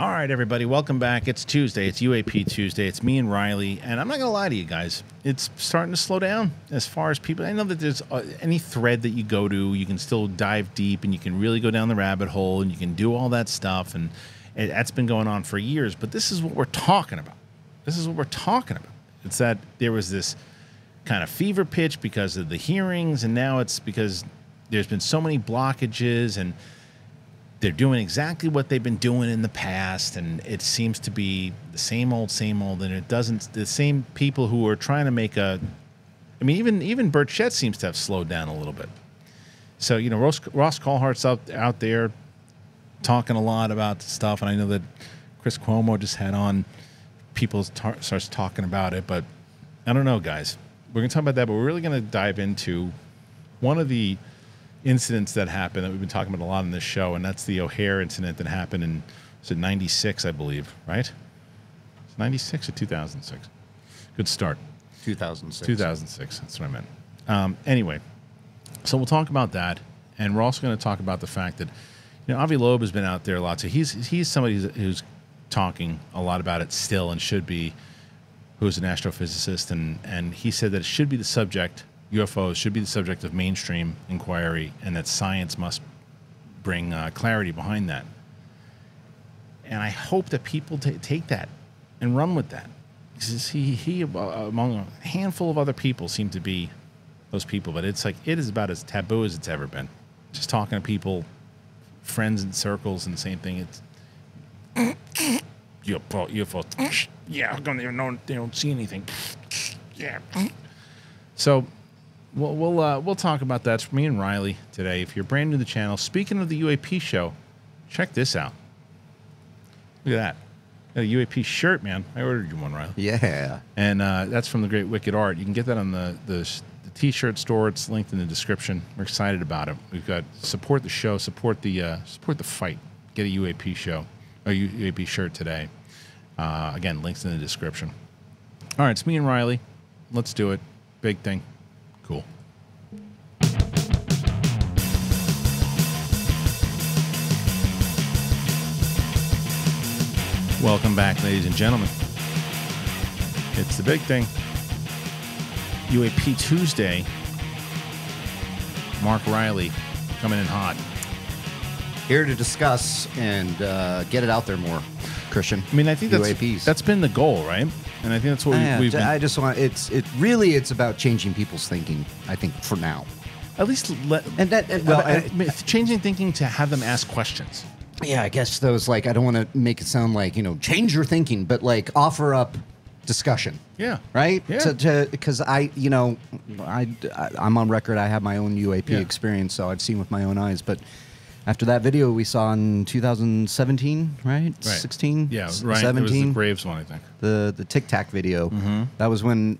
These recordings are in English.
All right, everybody, welcome back. It's Tuesday. It's UAP Tuesday. It's me and Riley, and I'm not going to lie to you guys. It's starting to slow down as far as people. I know that there's any thread that you go to, you can still dive deep, and you can really go down the rabbit hole, and you can do all that stuff, and that's been going on for years. But this is what we're talking about. This is what we're talking about. It's that there was this kind of fever pitch because of the hearings, and now it's because there's been so many blockages, and they're doing exactly what they've been doing in the past, and it seems to be the same old, and it doesn't. The same people who are trying to make a, I mean, even Burt Shet seems to have slowed down a little bit. So you know, Ross Calhoun's out there talking a lot about stuff, and I know that Chris Cuomo just had on people starts talking about it, but I don't know, guys. We're gonna talk about that, but we're really gonna dive into one of the incidents that happened that we've been talking about a lot in this show, and that's the O'Hare incident that happened in, was it 96, I believe, right? It's 96 or 2006? Good start. 2006. 2006, that's what I meant. Anyway, so we'll talk about that, and we're also going to talk about the fact that, you know, Avi Loeb has been out there a lot, so he's somebody who's talking a lot about it still and should be, who's an astrophysicist, and he said that it should be the subject, UFOs should be the subject of mainstream inquiry, and that science must bring clarity behind that. And I hope that people take that and run with that. Because he, among a handful of other people, seem to be those people. But it's like, it is about as taboo as it's ever been. Just talking to people, friends in circles, and the same thing. It's UFO. Yeah, how come they don't see anything? Yeah. So We'll talk about that. It's for me and Riley today. If you're brand new to the channel, speaking of the UAP show, check this out. Look at that. Got a UAP shirt, man. I ordered you one, Riley. Yeah. And that's from the Great Wicked Art. You can get that on the T-shirt store. It's linked in the description. We're excited about it. We've got support the show, support the fight. Get a UAP show, or UAP shirt today. Again, links in the description. All right, it's me and Riley. Let's do it. Big thing. Cool. Welcome back, ladies and gentlemen. It's the big thing. UAP Tuesday. Mark Riley coming in hot. Here to discuss and get it out there more, Christian. I mean, I think that's been the goal, right? And I think that's what we've been. I just want it's about changing people's thinking. I think for now, at least changing thinking to have them ask questions. Yeah, I guess those, like, I don't want to make it sound like, you know, change your thinking, but like offer up discussion. Yeah. Right. Yeah. Because I'm on record. I have my own UAP experience, so I've seen with my own eyes, but. After that video we saw in 2017, right? 16? Yeah, right. 17. It was the Graves one, I think. The Tic Tac video. Mm-hmm. That was when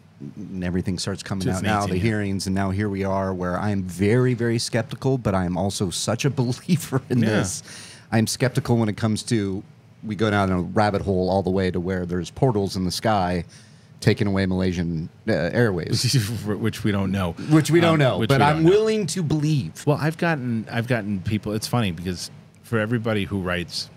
everything starts coming out now, the hearings, and now here we are, where I'm very, very skeptical, but I'm also such a believer in this. I'm skeptical when it comes to, we go down a rabbit hole all the way to where there's portals in the sky taking away Malaysian Airways, which we don't know, but I'm willing to believe. Well, I've gotten people. It's funny because for everybody who writes,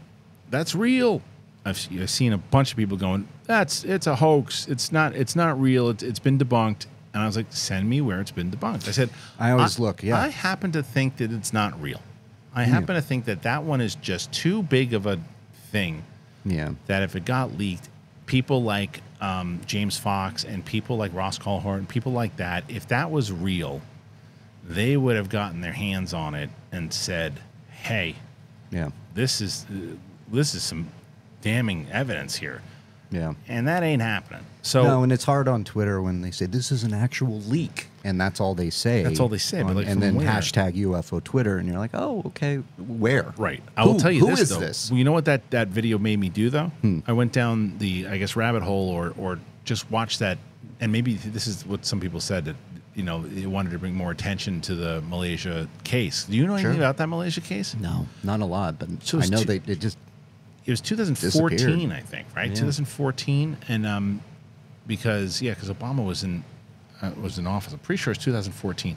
that's real. I've seen a bunch of people going, it's a hoax. It's not real. It's been debunked. And I was like, send me where it's been debunked. I said, I happen to think that it's not real. I happen to think that that one is just too big of a thing. Yeah. That if it got leaked, people like James Fox and people like Ross Calhoun and people like that, if that was real, they would have gotten their hands on it and said, "Hey, this is some damning evidence here." Yeah, and that ain't happening. So no, and it's hard on Twitter when they say this is an actual leak, and that's all they say. That's all they say. But like, and then hashtag UFO Twitter, and you're like, oh, okay, where? Right. I will tell you this though. Who is this? You know what that video made me do though? I went down the rabbit hole, or just watched that, and maybe this is what some people said, that they wanted to bring more attention to the Malaysia case. Do you know anything about that Malaysia case? No, not a lot, but I know it just. It was 2014, I think, right? Yeah. 2014, and because Obama was in office. I'm pretty sure it's 2014.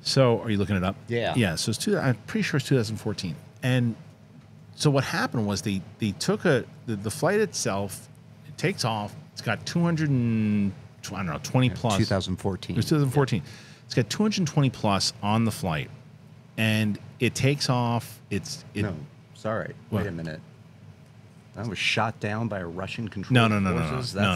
So, are you looking it up? Yeah. So it's I'm pretty sure it's 2014, and So what happened was they took the flight itself, it takes off. It's got 220 plus. 2014. It was 2014. Yeah. It's got 220 plus on the flight, and it takes off. No, sorry. What? Wait a minute. That was shot down by a Russian control. No, forces. No.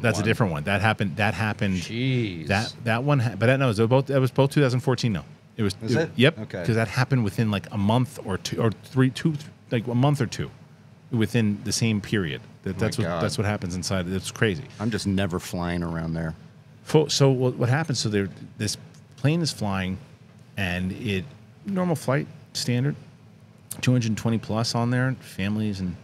That's a different one. That happened. Jeez. That was both 2014. No, it was. Is it? Yep. Okay. Because that happened within like a month or two or three, like a month or two, within the same period. That's what happens inside. It's crazy. I'm just never flying around there. So what happens? So this plane is flying, and it normal flight standard, 220 plus on there, families and.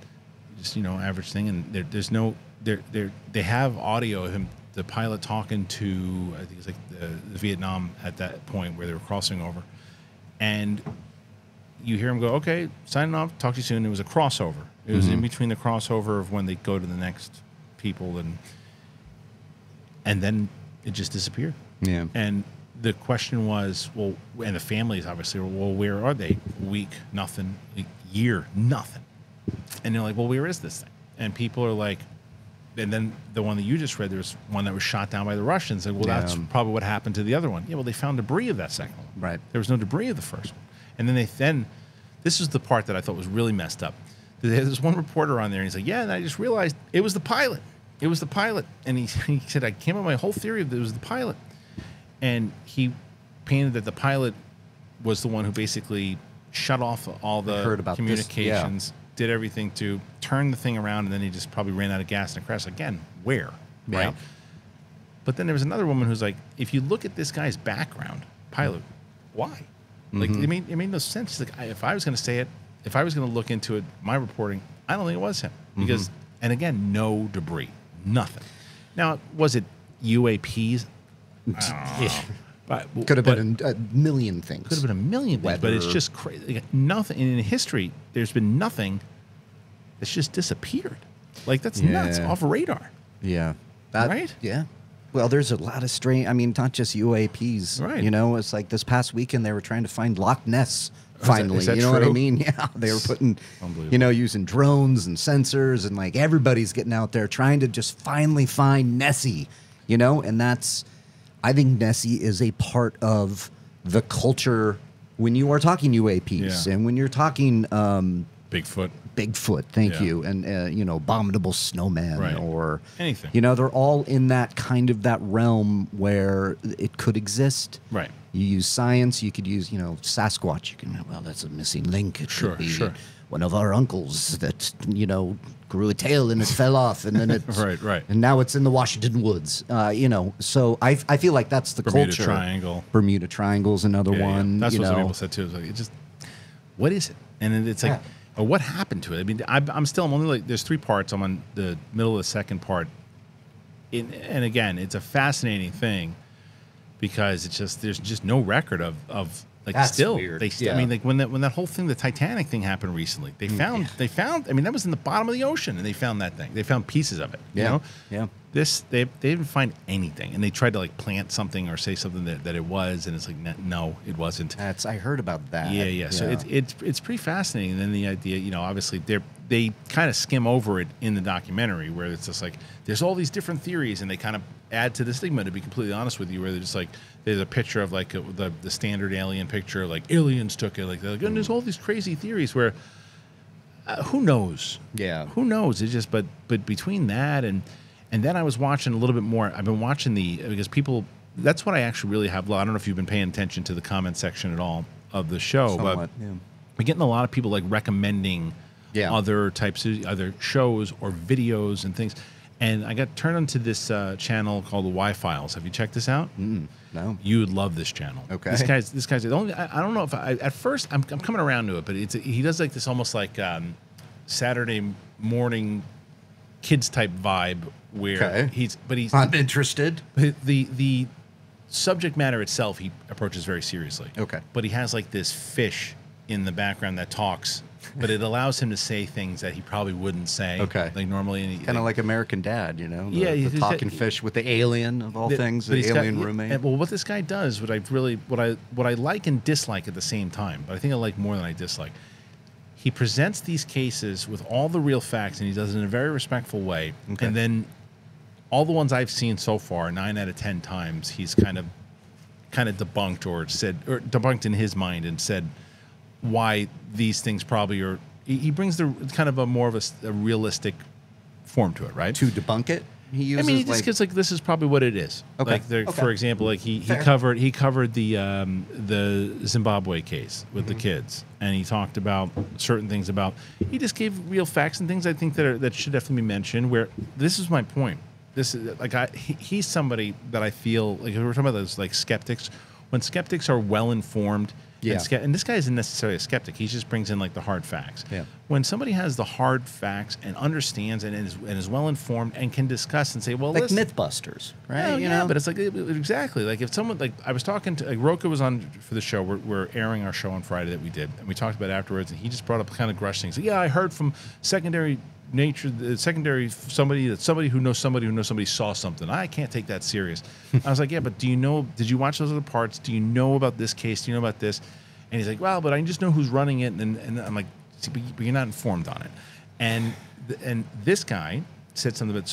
Average thing, and they have audio of him, the pilot talking to I think it's like the Vietnam at that point where they were crossing over, and you hear him go, okay, signing off, talk to you soon. It was a crossover. It was in between the crossover of when they go to the next people, and then it just disappeared. Yeah. And the question was, well, and the families obviously were, well, where are they? Week, nothing. A year, nothing. And they're like, well, where is this thing? And people are like, and then the one that you just read, there's one that was shot down by the Russians. Like, well, that's probably what happened to the other one. Yeah, well, they found debris of that second one. Right. There was no debris of the first one. And then this is the part that I thought was really messed up. There's one reporter on there, and he's like, yeah, and I just realized it was the pilot. It was the pilot. And he said, I came up with my whole theory that it was the pilot. And he painted that the pilot was the one who basically shut off all the communications. This, yeah. Did everything to turn the thing around, and then he just probably ran out of gas and crashed again. Where? Right. Yeah. But then there was another woman who's like, if you look at this guy's background, pilot, why? Like, it made no sense. Like, if I was going to say it, if I was going to look into it, my reporting, I don't think it was him. Because, and again, no debris, nothing. Now, was it UAPs? I don't know. Could have been a million things. But it's just crazy. Like, nothing in history. There's been nothing that's just disappeared. Like, that's nuts. Off radar. Yeah. Right. Yeah. Well, there's a lot of strange. I mean, not just UAPs. Right. You know, it's like this past weekend they were trying to find Loch Ness. Finally, you know what I mean? Yeah, they were putting, using drones and sensors, and like everybody's getting out there trying to just finally find Nessie. You know, and that's. I think Nessie is a part of the culture when you are talking UAPs and when you're talking Bigfoot. Bigfoot, thank you, and abominable snowman or anything. You know, they're all in that kind of that realm where it could exist. Right. You use science. You could use Sasquatch. You can that's a missing link. It could be one of our uncles that grew a tail and it fell off, and then it and now it's in the Washington woods. So I feel like that's the culture. Bermuda Triangle's another one. Yeah. That's what some people said too. It's like, it just, what is it? And it's like, oh, what happened to it? I mean, I'm only like, there's three parts. I'm on the middle of the second part. And again, it's a fascinating thing because it's just there's just no record of. Like, that's still weird. I mean, like when that whole thing, the Titanic thing happened recently, they found I mean, that was in the bottom of the ocean, and they found that thing. They found pieces of it. Yeah. They didn't find anything, and they tried to like plant something or say something that it was, and it's like, no, it wasn't. I heard about that. Yeah. So it's pretty fascinating. And then the idea, obviously they kind of skim over it in the documentary where it's just like there's all these different theories, and they kind of add to the stigma, to be completely honest with you, where they're just like, there's a picture of like the standard alien picture, like aliens took it, like they're like, and there's all these crazy theories where who knows? Yeah, who knows? It's just but between that and then I was watching a little bit more. I've been watching because people, that's what I actually really have. I don't know if you've been paying attention to the comment section at all of the show, but we're getting a lot of people like recommending other types of other shows or videos and things. And I got turned onto this channel called the Why Files. Have you checked this out? No. You would love this channel. Okay. This guy's the only. I don't know if at first I'm coming around to it, but he does like this almost like Saturday morning kids type vibe where he's. I'm interested. The subject matter itself he approaches very seriously. Okay. But he has like this fish in the background that talks. But it allows him to say things that he probably wouldn't say. Okay. Like normally. Kind of like American Dad, The talking fish with the alien of all things, the alien roommate. And, well, what this guy does, what I like and dislike at the same time, but I think I like more than I dislike. He presents these cases with all the real facts, and he does it in a very respectful way. Okay. And then all the ones I've seen so far, 9 out of 10 times, he's kind of debunked or said, or debunked in his mind and said why these things probably are. He brings the kind of a more of a realistic form to it, right? To debunk it, he uses. I mean, he just gets like, this is probably what it is. Okay. Like for example, like he covered the Zimbabwe case with the kids, and he talked about certain things about. He just gave real facts and things I think that should definitely be mentioned. Where this is my point. This is like he's somebody that I feel like we're talking about those like skeptics. When skeptics are well informed. Yeah. And this guy isn't necessarily a skeptic. He just brings in like the hard facts. Yeah. When somebody has the hard facts and understands and is well informed and can discuss and say, well, like Mythbusters, right? Yeah, you know? But it's like exactly like if someone like I was talking to like Roka was on for the show. We're airing our show on Friday that we did, and we talked about it afterwards. And he just brought up kind of Grusch things. Like, yeah, I heard from somebody who knows somebody who knows somebody saw something. I can't take that serious. I was like, yeah, but do you know? Did you watch those other parts? Do you know about this case? Do you know about this? And he's like, well, but I just know who's running it, and I'm like, but you're not informed on it. And this guy said something about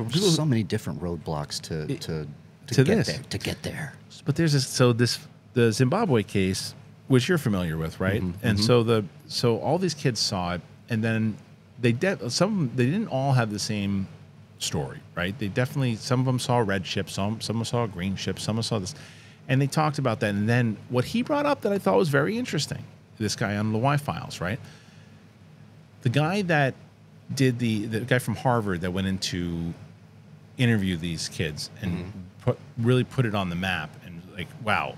there's so many different roadblocks to get there. But there's the Zimbabwe case, which you're familiar with, right? Mm-hmm, and so all these kids saw it, and then. Some didn't all have the same story, right? They definitely, some of them saw a red ship, some saw a green ship, some saw this, and they talked about that. And then what he brought up that I thought was very interesting, this guy on the Why Files, right? The guy that did the guy from Harvard that went in to interview these kids and really put it on the map, and like, wow,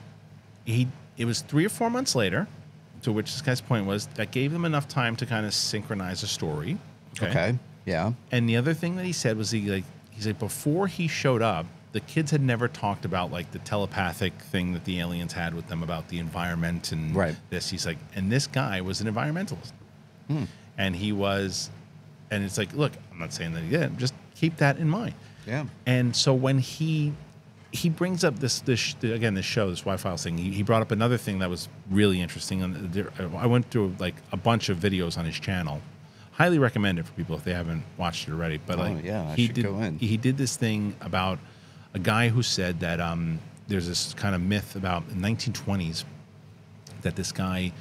it was 3 or 4 months later. To which this guy's point was that gave them enough time to kind of synchronize a story. Okay. Yeah. And the other thing that he said was he's like before he showed up, the kids had never talked about like the telepathic thing that the aliens had with them about the environment and this. He's like, and this guy was an environmentalist, and it's like, look, I'm not saying that he didn't. Just keep that in mind. Yeah. And so when he brings up this Why Files thing. He brought up another thing that was really interesting. I went through like a bunch of videos on his channel. Highly recommend it for people if they haven't watched it already. But he did this thing about a guy who said that there's this kind of myth about the 1920s that this guy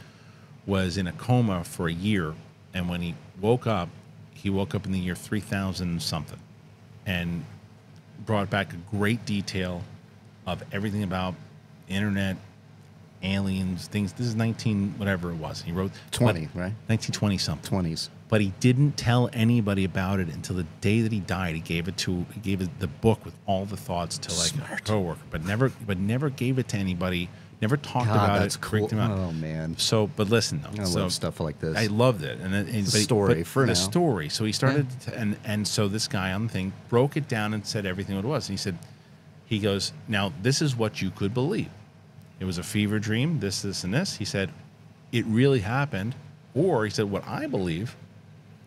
was in a coma for a year, and when he woke up in the year 3000 something, and brought back a great detail of everything about internet, aliens, things. This is 19, whatever it was. He wrote 1920 something. 20s. But he didn't tell anybody about it until the day that he died. He gave it the book with all the thoughts to like a coworker, but never gave it to anybody. Never talked about it. Cool. Him out. Oh man. So, but listen though, I love stuff like this. I loved it, and the story for now. The story. So he started, and so this guy on the thing broke it down and said everything what it was. And he said, he goes, now this is what you could believe. It was a fever dream. This, this, and this. He said, it really happened, or he said, what I believe,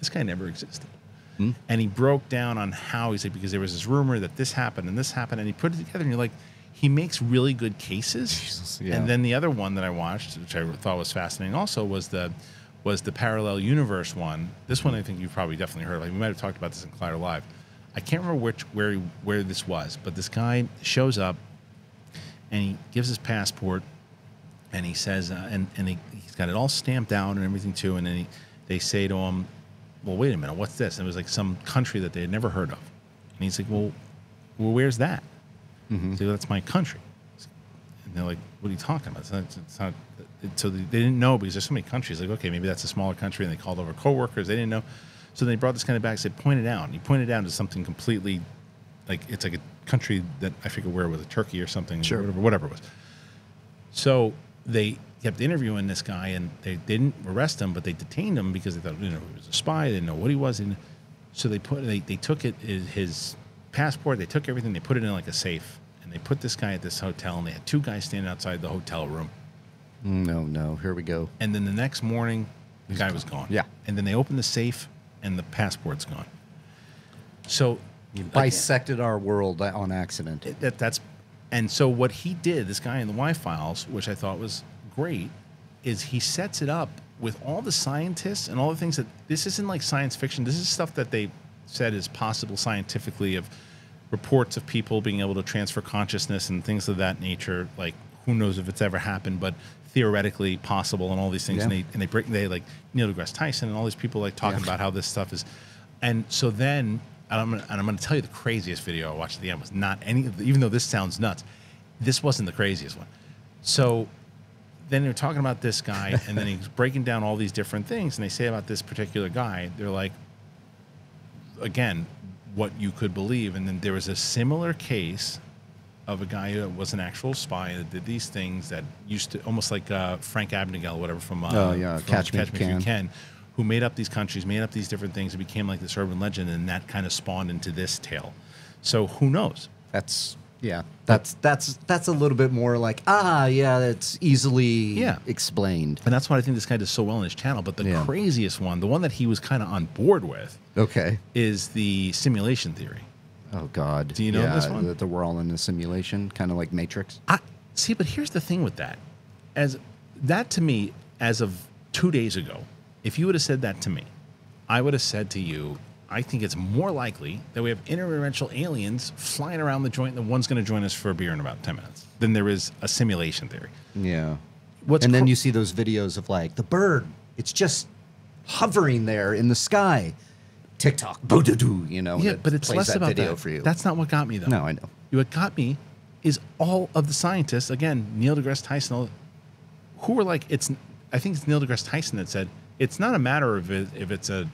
this guy never existed. Hmm. And he broke down on how he said because there was this rumor that this happened, and he put it together, and you're like. He makes really good cases. Jesus, yeah. And then the other one that I watched, which I thought was fascinating also, was the parallel universe one. This one I think you've probably definitely heard of. Like, we might have talked about this in Collider Live. I can't remember where this was, but this guy shows up and he gives his passport and he says, he's got it all stamped out and everything too, and then they say to him, well, wait a minute, what's this? And it was like some country that they had never heard of. And he's like, well where's that? Mm-hmm. So that's my country, and they're like, "What are you talking about?" It's not. So they didn't know because there's so many countries. Like, okay, maybe that's a smaller country, and they called over coworkers. They didn't know, so they brought this kind of back. Said, "Point it out." And he pointed down to something completely, like it's like a country that I figure where it was, Turkey or something, sure. whatever it was. So they kept interviewing this guy, and they didn't arrest him, but they detained him because they thought he was a spy. They didn't know what he was, and so they took it his passport, they took everything, they put it in like a safe, and they put this guy at this hotel, and they had two guys standing outside the hotel room. No, here we go. And then the next morning, the guy was gone. Yeah. And then they opened the safe, and the passport's gone. So you bisected our world on accident. And so what he did, this guy in the Y Files, which I thought was great, is he sets it up with all the scientists and all the things that this isn't like science fiction. This is stuff that they said is possible scientifically, of reports of people being able to transfer consciousness and things of that nature. Like, who knows if it's ever happened, but theoretically possible and all these things. Yeah. And they break, like Neil deGrasse Tyson and all these people like talking about how this stuff is. And so then, and I'm going to tell you the craziest video I watched at the end was not any, even though this sounds nuts, this wasn't the craziest one. So then they're talking about this guy and then he's breaking down all these different things. And they say about this particular guy, they're like, again, what you could believe. And then there was a similar case of a guy that was an actual spy that did these things that used to almost like Frank Abagnale or whatever from Catch Me If You Can, who made up these countries, made up these different things. It became like this urban legend, and that kind of spawned into this tale. So who knows? That's that's a little bit more like that's easily explained. And that's why I think this guy does so well on his channel. But the craziest one, the one that he was kind of on board with, is the simulation theory. Oh God! Do you know this one? That we're all in a simulation, kind of like Matrix. I see, but here's the thing with that. As that to me, as of 2 days ago, if you would have said that to me, I would have said to you, I think it's more likely that we have interdimensional aliens flying around the joint, and the one's going to join us for a beer in about 10 minutes, than there is a simulation theory. Yeah. And then you see those videos of like, the bird, it's just hovering there in the sky. TikTok, boo-doo-doo, you know. Yeah, but it's less about that. For you. That's not what got me, though. No, I know. What got me is all of the scientists, again, Neil deGrasse Tyson, who were like, I think it's Neil deGrasse Tyson that said, it's not a matter of if it's a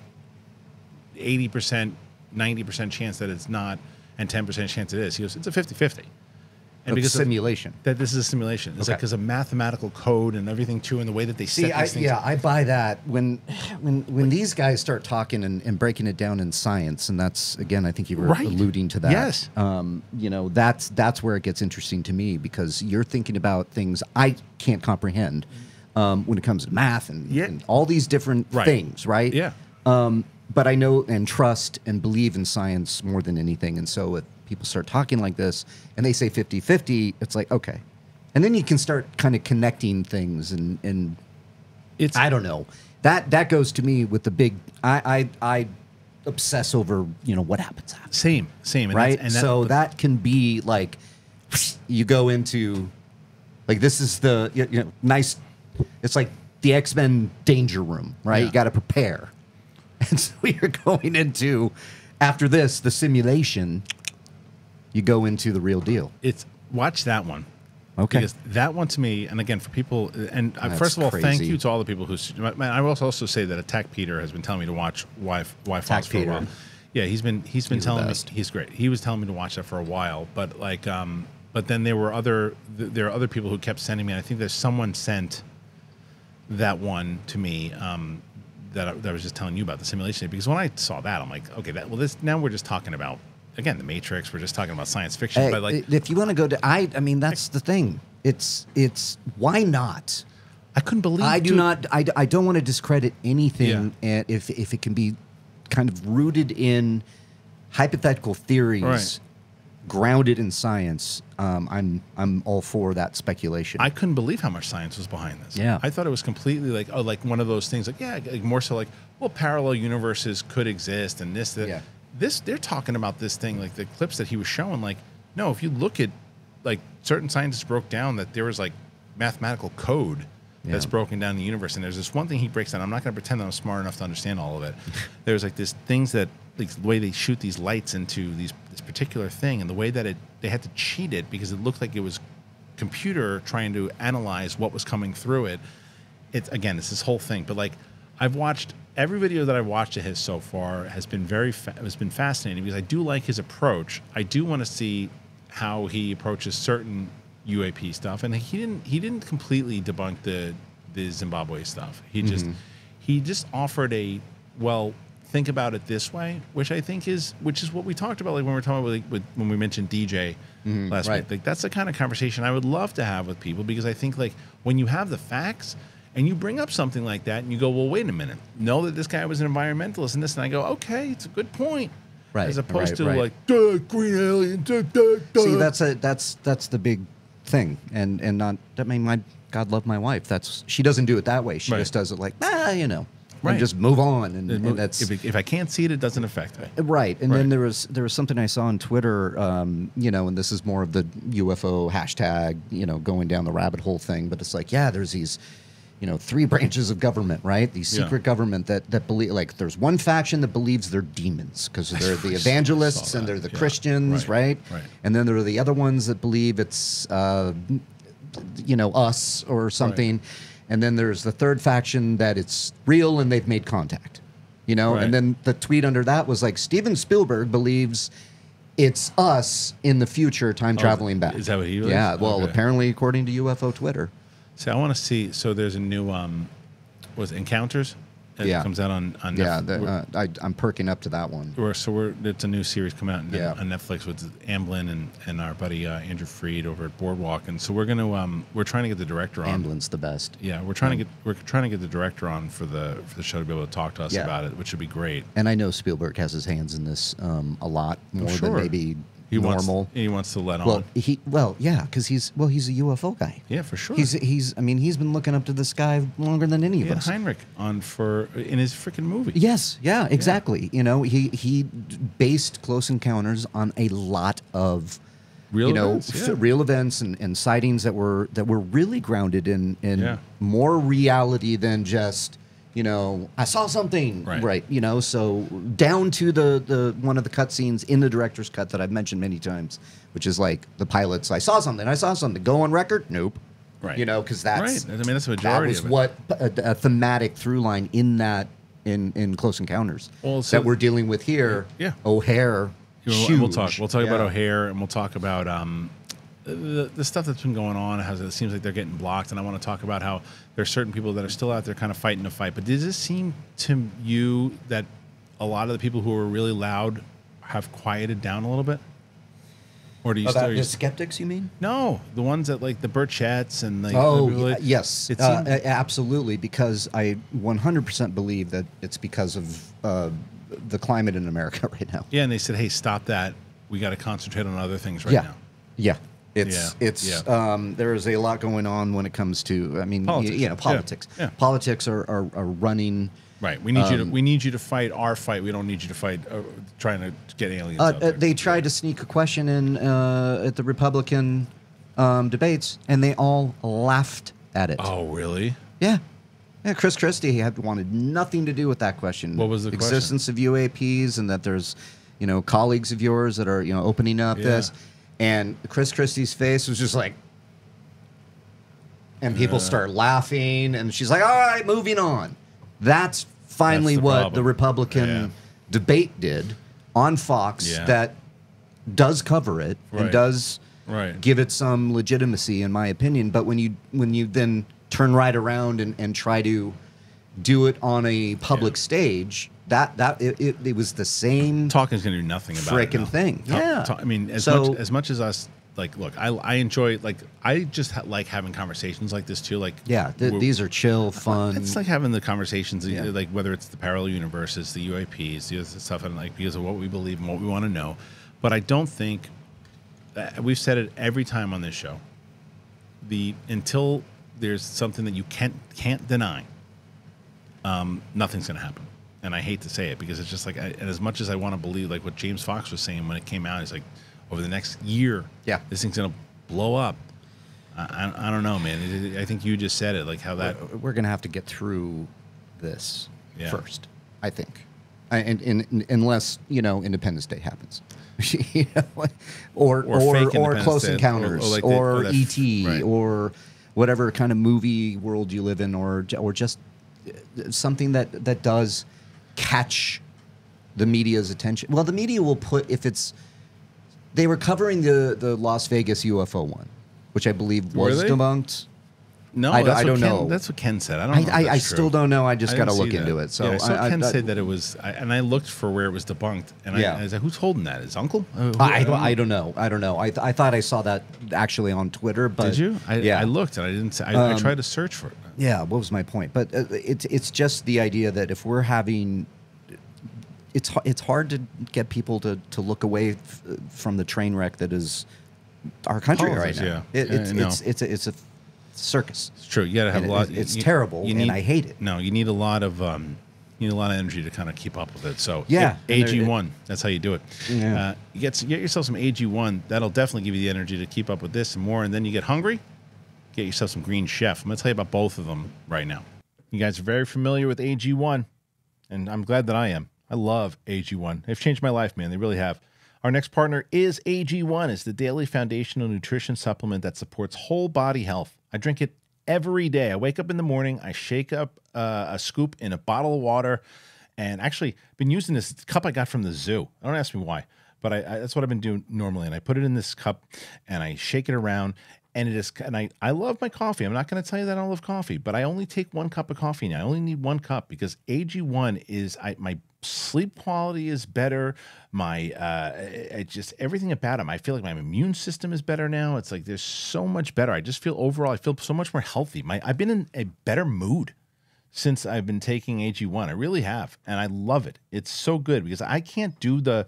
80%, 90% chance that it's not, and 10% chance it is. He goes, it's a 50-50. And because simulation. That this is a simulation. It's like because of mathematical code and everything too, and the way that they set these things. Yeah, I buy that. When these guys start talking and breaking it down in science, and that's again, I think you were alluding to that. Yes. You know, that's where it gets interesting to me, because you're thinking about things I can't comprehend when it comes to math and all these different things, right? Yeah. But I know and trust and believe in science more than anything, and so it. People start talking like this and they say 50-50, it's like, okay. And then you can start kind of connecting things and it's, I don't know. That goes to me with the big, I obsess over, you know, what happens after. Same. And right? So that can be like, you go into, like, this is the, you know, nice, it's like the X-Men danger room, right? Yeah. You got to prepare. And so you're going into, after this, the simulation. You go into the real deal. Watch that one. Okay. Because that one to me, and again, for people, and first of all, thank you to all the people who, I will also say that Attack Peter has been telling me to watch Why Files for a while. Yeah, he's telling me, he's great. He was telling me to watch that for a while, but like, but then there were other people who kept sending me, and I think there's someone sent that one to me, that I was just telling you about, the simulation, because when I saw that, I'm like, okay, now we're just talking about, again, the Matrix. We're just talking about science fiction, but like, if you want to go to, I mean, that's the thing. It's why not? I couldn't believe. I don't want to discredit anything, and if it can be kind of rooted in hypothetical theories, grounded in science, I'm all for that speculation. I couldn't believe how much science was behind this. Yeah, I thought it was completely like, oh, like one of those things. Like, yeah, like more so like, well, parallel universes could exist, and this that. Yeah. They're talking about this thing, like the clips that he was showing, like, no, if you look at, like, certain scientists broke down that there was, like, mathematical code that's broken down in the universe. And there's this one thing he breaks down. I'm not going to pretend that I'm smart enough to understand all of it. There's, like, these things that, like, the way they shoot these lights into this particular thing, and the way that they had to cheat it because it looked like it was computer trying to analyze what was coming through it. It's, again, it's this whole thing. But, like, I've watched... Every video that I've watched of his so far has been fascinating, because I do like his approach. I do want to see how he approaches certain UAP stuff, and he didn't completely debunk the Zimbabwe stuff. He just he offered a, well, think about it this way, which I think is what we talked about, like when we were talking about when we mentioned DJ last week. Like, that's the kind of conversation I would love to have with people, because I think, like, when you have the facts. And you bring up something like that, and you go, well, wait a minute. Know that this guy was an environmentalist and this, and I go, okay, it's a good point. Right. As opposed to like, duh, green alien, duh, duh, duh. See, that's the big thing. And not, I mean, my God love my wife. That's, she doesn't do it that way. She just does it like, you know, and just move on. And that's, if I can't see it, it doesn't affect me. And then there was something I saw on Twitter, you know, and this is more of the UFO hashtag, you know, going down the rabbit hole thing. But it's like, yeah, there's these, you know, three branches of government, right? The secret government that believe, like, there's one faction that believes they're demons because they're the evangelists and they're the Christians, right? And then there are the other ones that believe it's, you know, us or something. And then there's the third faction that it's real and they've made contact, you know? And then the tweet under that was like, Steven Spielberg believes it's us in the future time traveling back. Is that what he believes? Yeah, well, apparently, according to UFO Twitter. So I want to see, so there's a new, was it Encounters? It comes out on Netflix. Yeah, I'm perking up to that one. It's a new series come out on Netflix with Amblin and our buddy Andrew Fried over at Boardwalk, and so we're gonna we're trying to get the director on. Amblin's the best. Yeah, we're trying to get the director on for the show to be able to talk to us about it, which would be great. And I know Spielberg has his hands in this a lot more than maybe. He wants to let on. Because he's a UFO guy. Yeah, for sure. He's I mean, he's been looking up to the sky longer than any of us. Heinrich on in his freaking movie. Yes, yeah, exactly. Yeah. You know, he based Close Encounters on a lot of real events and sightings that were really grounded in more reality than just, you know, I saw something, right? You know, so down to the one of the cut scenes in the director's cut that I've mentioned many times, which is like the pilots, I saw something, go on record, nope. Right. You know, because that's, I mean, that's the majority of it. That was what a thematic through line in Close Encounters that we're dealing with here. Yeah. O'Hare, We'll talk about O'Hare, and we'll talk about the stuff that's been going on, it seems like they're getting blocked, and I want to talk about how there are certain people that are still out there kind of fighting a fight. But does it seem to you that a lot of the people who were really loud have quieted down a little bit? Or do you still, the skeptics, you mean? No, the ones that like the Burt Shets and the yes, it seemed absolutely, because I 100% believe that it's because of the climate in America right now. Yeah, and they said, hey, stop that. We got to concentrate on other things now. Yeah. There is a lot going on when it comes to, I mean, politics. You know, politics. Yeah. Politics are running. Right. We need you to fight our fight. We don't need you to fight trying to get aliens out there. They tried to sneak a question in at the Republican debates, and they all laughed at it. Oh, really? Yeah. Yeah, Chris Christie had wanted nothing to do with that question. What was the existence of UAPs, and that there's, you know, colleagues of yours that are, you know, opening up this. And Chris Christie's face was just like, and people start laughing, and she's like, all right, moving on. That's finally what the Republican debate did on Fox that does cover it and does give it some legitimacy, in my opinion. But when you then turn right around and try to do it on a public stage, it was the same. Talking's gonna do nothing about it. Frickin' thing. I mean, as much as us, like, look, I enjoy, like, I just like having conversations like this too. Like, yeah, these are chill, fun. It's like having the conversations, like whether it's the parallel universes, the UAPs, the stuff, and like because of what we believe and what we want to know. But I don't think we've said it every time on this show. Until there's something that you can't deny, nothing's gonna happen. And I hate to say it, because it's just like, and as much as I want to believe, like what James Fox was saying when it came out, he's like, over the next year, this thing's gonna blow up. I don't know, man. I think you just said it, like how that we're gonna have to get through this first, I think, and unless, you know, Independence Day happens, you know? or Close Encounters, or ET, or whatever kind of movie world you live in, or just something that does catch the media's attention. Well, the media will put, if it's, they were covering the Las Vegas UFO one, which I believe was debunked. No, I don't know. That's what Ken said. I don't know. I still don't know. I just got to look into it. So, Ken said that it was, and I looked for where it was debunked. And I was like, who's holding that? His uncle? I don't know. I thought I saw that actually on Twitter. But did you? I looked and I didn't. I tried to search for it. Yeah, what was my point? But it's just the idea that if we're having, it's hard to get people to look away from the train wreck that is our country right now. It's a circus. It's true. You got to have a lot. It's terrible, and I hate it. No, you need a lot of energy to kind of keep up with it. So yeah, AG1. That's how you do it. Yeah. Get yourself some AG1. That'll definitely give you the energy to keep up with this and more. And then you get hungry. Get yourself some Green Chef. I'm going to tell you about both of them right now. You guys are very familiar with AG1, and I'm glad that I am. I love AG1. They've changed my life, man. They really have. Our next partner is AG1. It's the daily foundational nutrition supplement that supports whole body health. I drink it every day. I wake up in the morning. I shake up a scoop in a bottle of water, and actually been using this cup I got from the zoo. Don't ask me why, but that's what I've been doing normally. And I put it in this cup, and I shake it around. And it is, and I love my coffee. I'm not going to tell you that I love coffee, but I only take one cup of coffee now. I only need one cup because AG1 is, my sleep quality is better. My, just everything about them. I feel like my immune system is better now. It's like, there's so much better. I just feel overall, I feel so much more healthy. I've been in a better mood since I've been taking AG1. I really have. And I love it. It's so good because I can't do the,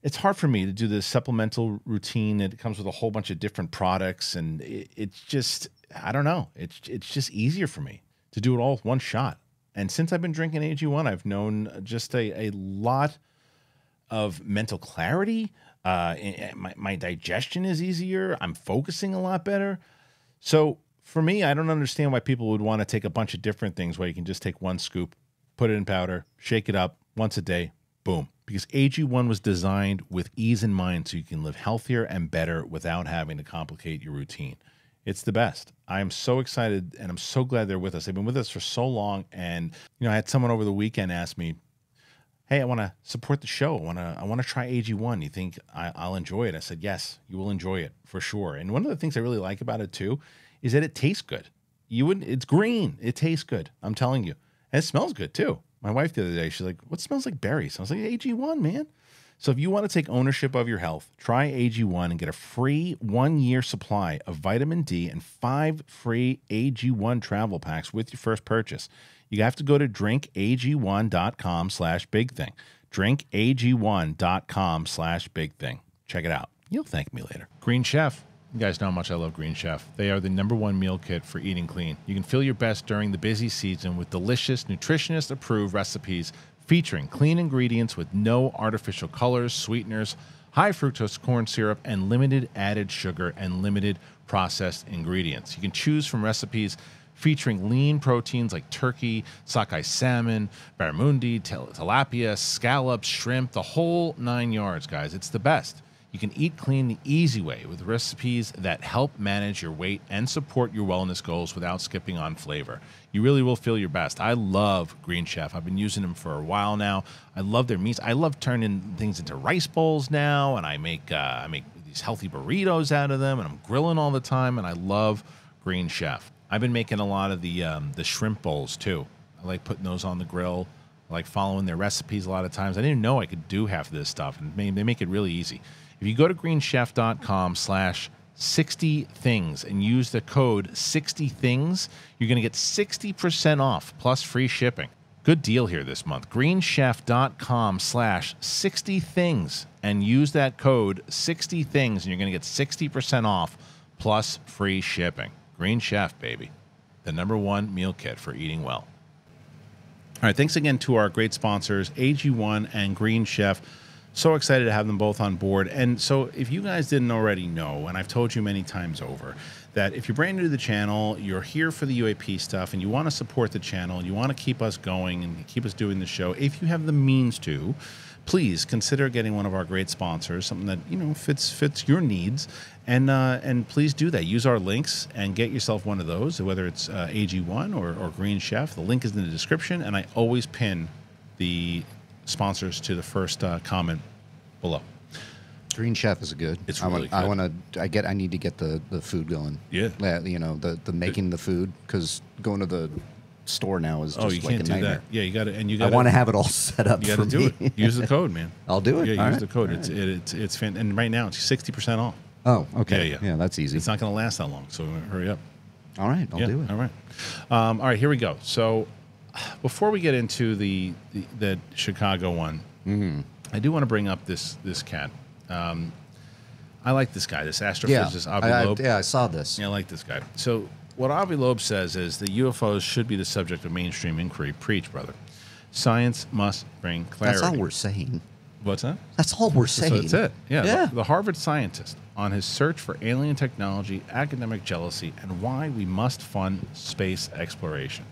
it's hard for me to do the supplemental routine. It comes with a whole bunch of different products, and it's just, I don't know. It's just easier for me to do it all with one shot. And since I've been drinking AG1, I've known just a lot of mental clarity. My digestion is easier. I'm focusing a lot better. So for me, I don't understand why people would want to take a bunch of different things where you can just take one scoop, put it in powder, shake it up once a day, boom. Because AG1 was designed with ease in mind so you can live healthier and better without having to complicate your routine. It's the best. I'm so excited, and I'm so glad they're with us. They've been with us for so long, and I had someone over the weekend ask me, hey, I want to support the show. I want to try AG1. Do you think I'll enjoy it? I said, yes, you will enjoy it for sure. And one of the things I really like about it, too, is that it tastes good. It's green. It tastes good. I'm telling you. And it smells good, too. My wife the other day, she's like, what smells like berries? I was like, AG1, man. So if you want to take ownership of your health, try AG1 and get a free 1-year supply of vitamin D and 5 free AG1 travel packs with your first purchase. You have to go to drinkag1.com/bigthing. Drinkag1.com/bigthing. Check it out. You'll thank me later. Green Chef. You guys know how much I love Green Chef. They are the #1 meal kit for eating clean. You can feel your best during the busy season with delicious, nutritionist-approved recipes featuring clean ingredients with no artificial colors, sweeteners, high fructose corn syrup, and limited added sugar and limited processed ingredients. You can choose from recipes featuring lean proteins like turkey, sockeye salmon, barramundi, tilapia, scallops, shrimp, the whole 9 yards, guys. It's the best. You can eat clean the easy way with recipes that help manage your weight and support your wellness goals without skipping on flavor. You really will feel your best. I love Green Chef. I've been using them for a while now. I love their meats. I love turning things into rice bowls now, and I make these healthy burritos out of them, and I'm grilling all the time, and I love Green Chef. I've been making a lot of the shrimp bowls, too. I like putting those on the grill. I like following their recipes a lot of times. I didn't even know I could do half of this stuff, and they make it really easy. If you go to greenchef.com/60things and use the code 60things, you're going to get 60% off plus free shipping. Good deal here this month. greenchef.com/60things and use that code 60things, and you're going to get 60% off plus free shipping. Green Chef, baby. The #1 meal kit for eating well. All right, thanks again to our great sponsors, AG1 and Green Chef. So excited to have them both on board. And so if you guys didn't already know, and I've told you many times over, that if you're brand new to the channel, you're here for the UAP stuff, and you want to support the channel, you want to keep us going and keep us doing the show, if you have the means to, please consider getting one of our great sponsors, something that fits your needs, and please do that. Use our links and get yourself one of those, whether it's AG1 or Green Chef. The link is in the description, and I always pin the sponsors to the first comment below. Green Chef is good. It's really good. I need to get the food going. Yeah, the making the food, because going to the store now is just like a nightmare. That. Yeah, you got to, and you got. I want to have it all set up. You got to do it. Use the code, man. I'll do it. Yeah, all use the code. Right. It's fan, and right now it's 60% off. Oh, okay. Yeah, that's easy. It's not going to last that long, so hurry up. All right, I'll do it. All right, here we go. So before we get into the Chicago one, I do want to bring up this cat. I like this guy, this astrophysicist Avi Loeb. I saw this. Yeah, I like this guy. So What Avi Loeb says is that UFOs should be the subject of mainstream inquiry. Preach, brother. Science must bring clarity. That's all we're saying. What's that? That's all we're saying. So that's it. Yeah. The Harvard scientist, on his search for alien technology, academic jealousy, and why we must fund space exploration.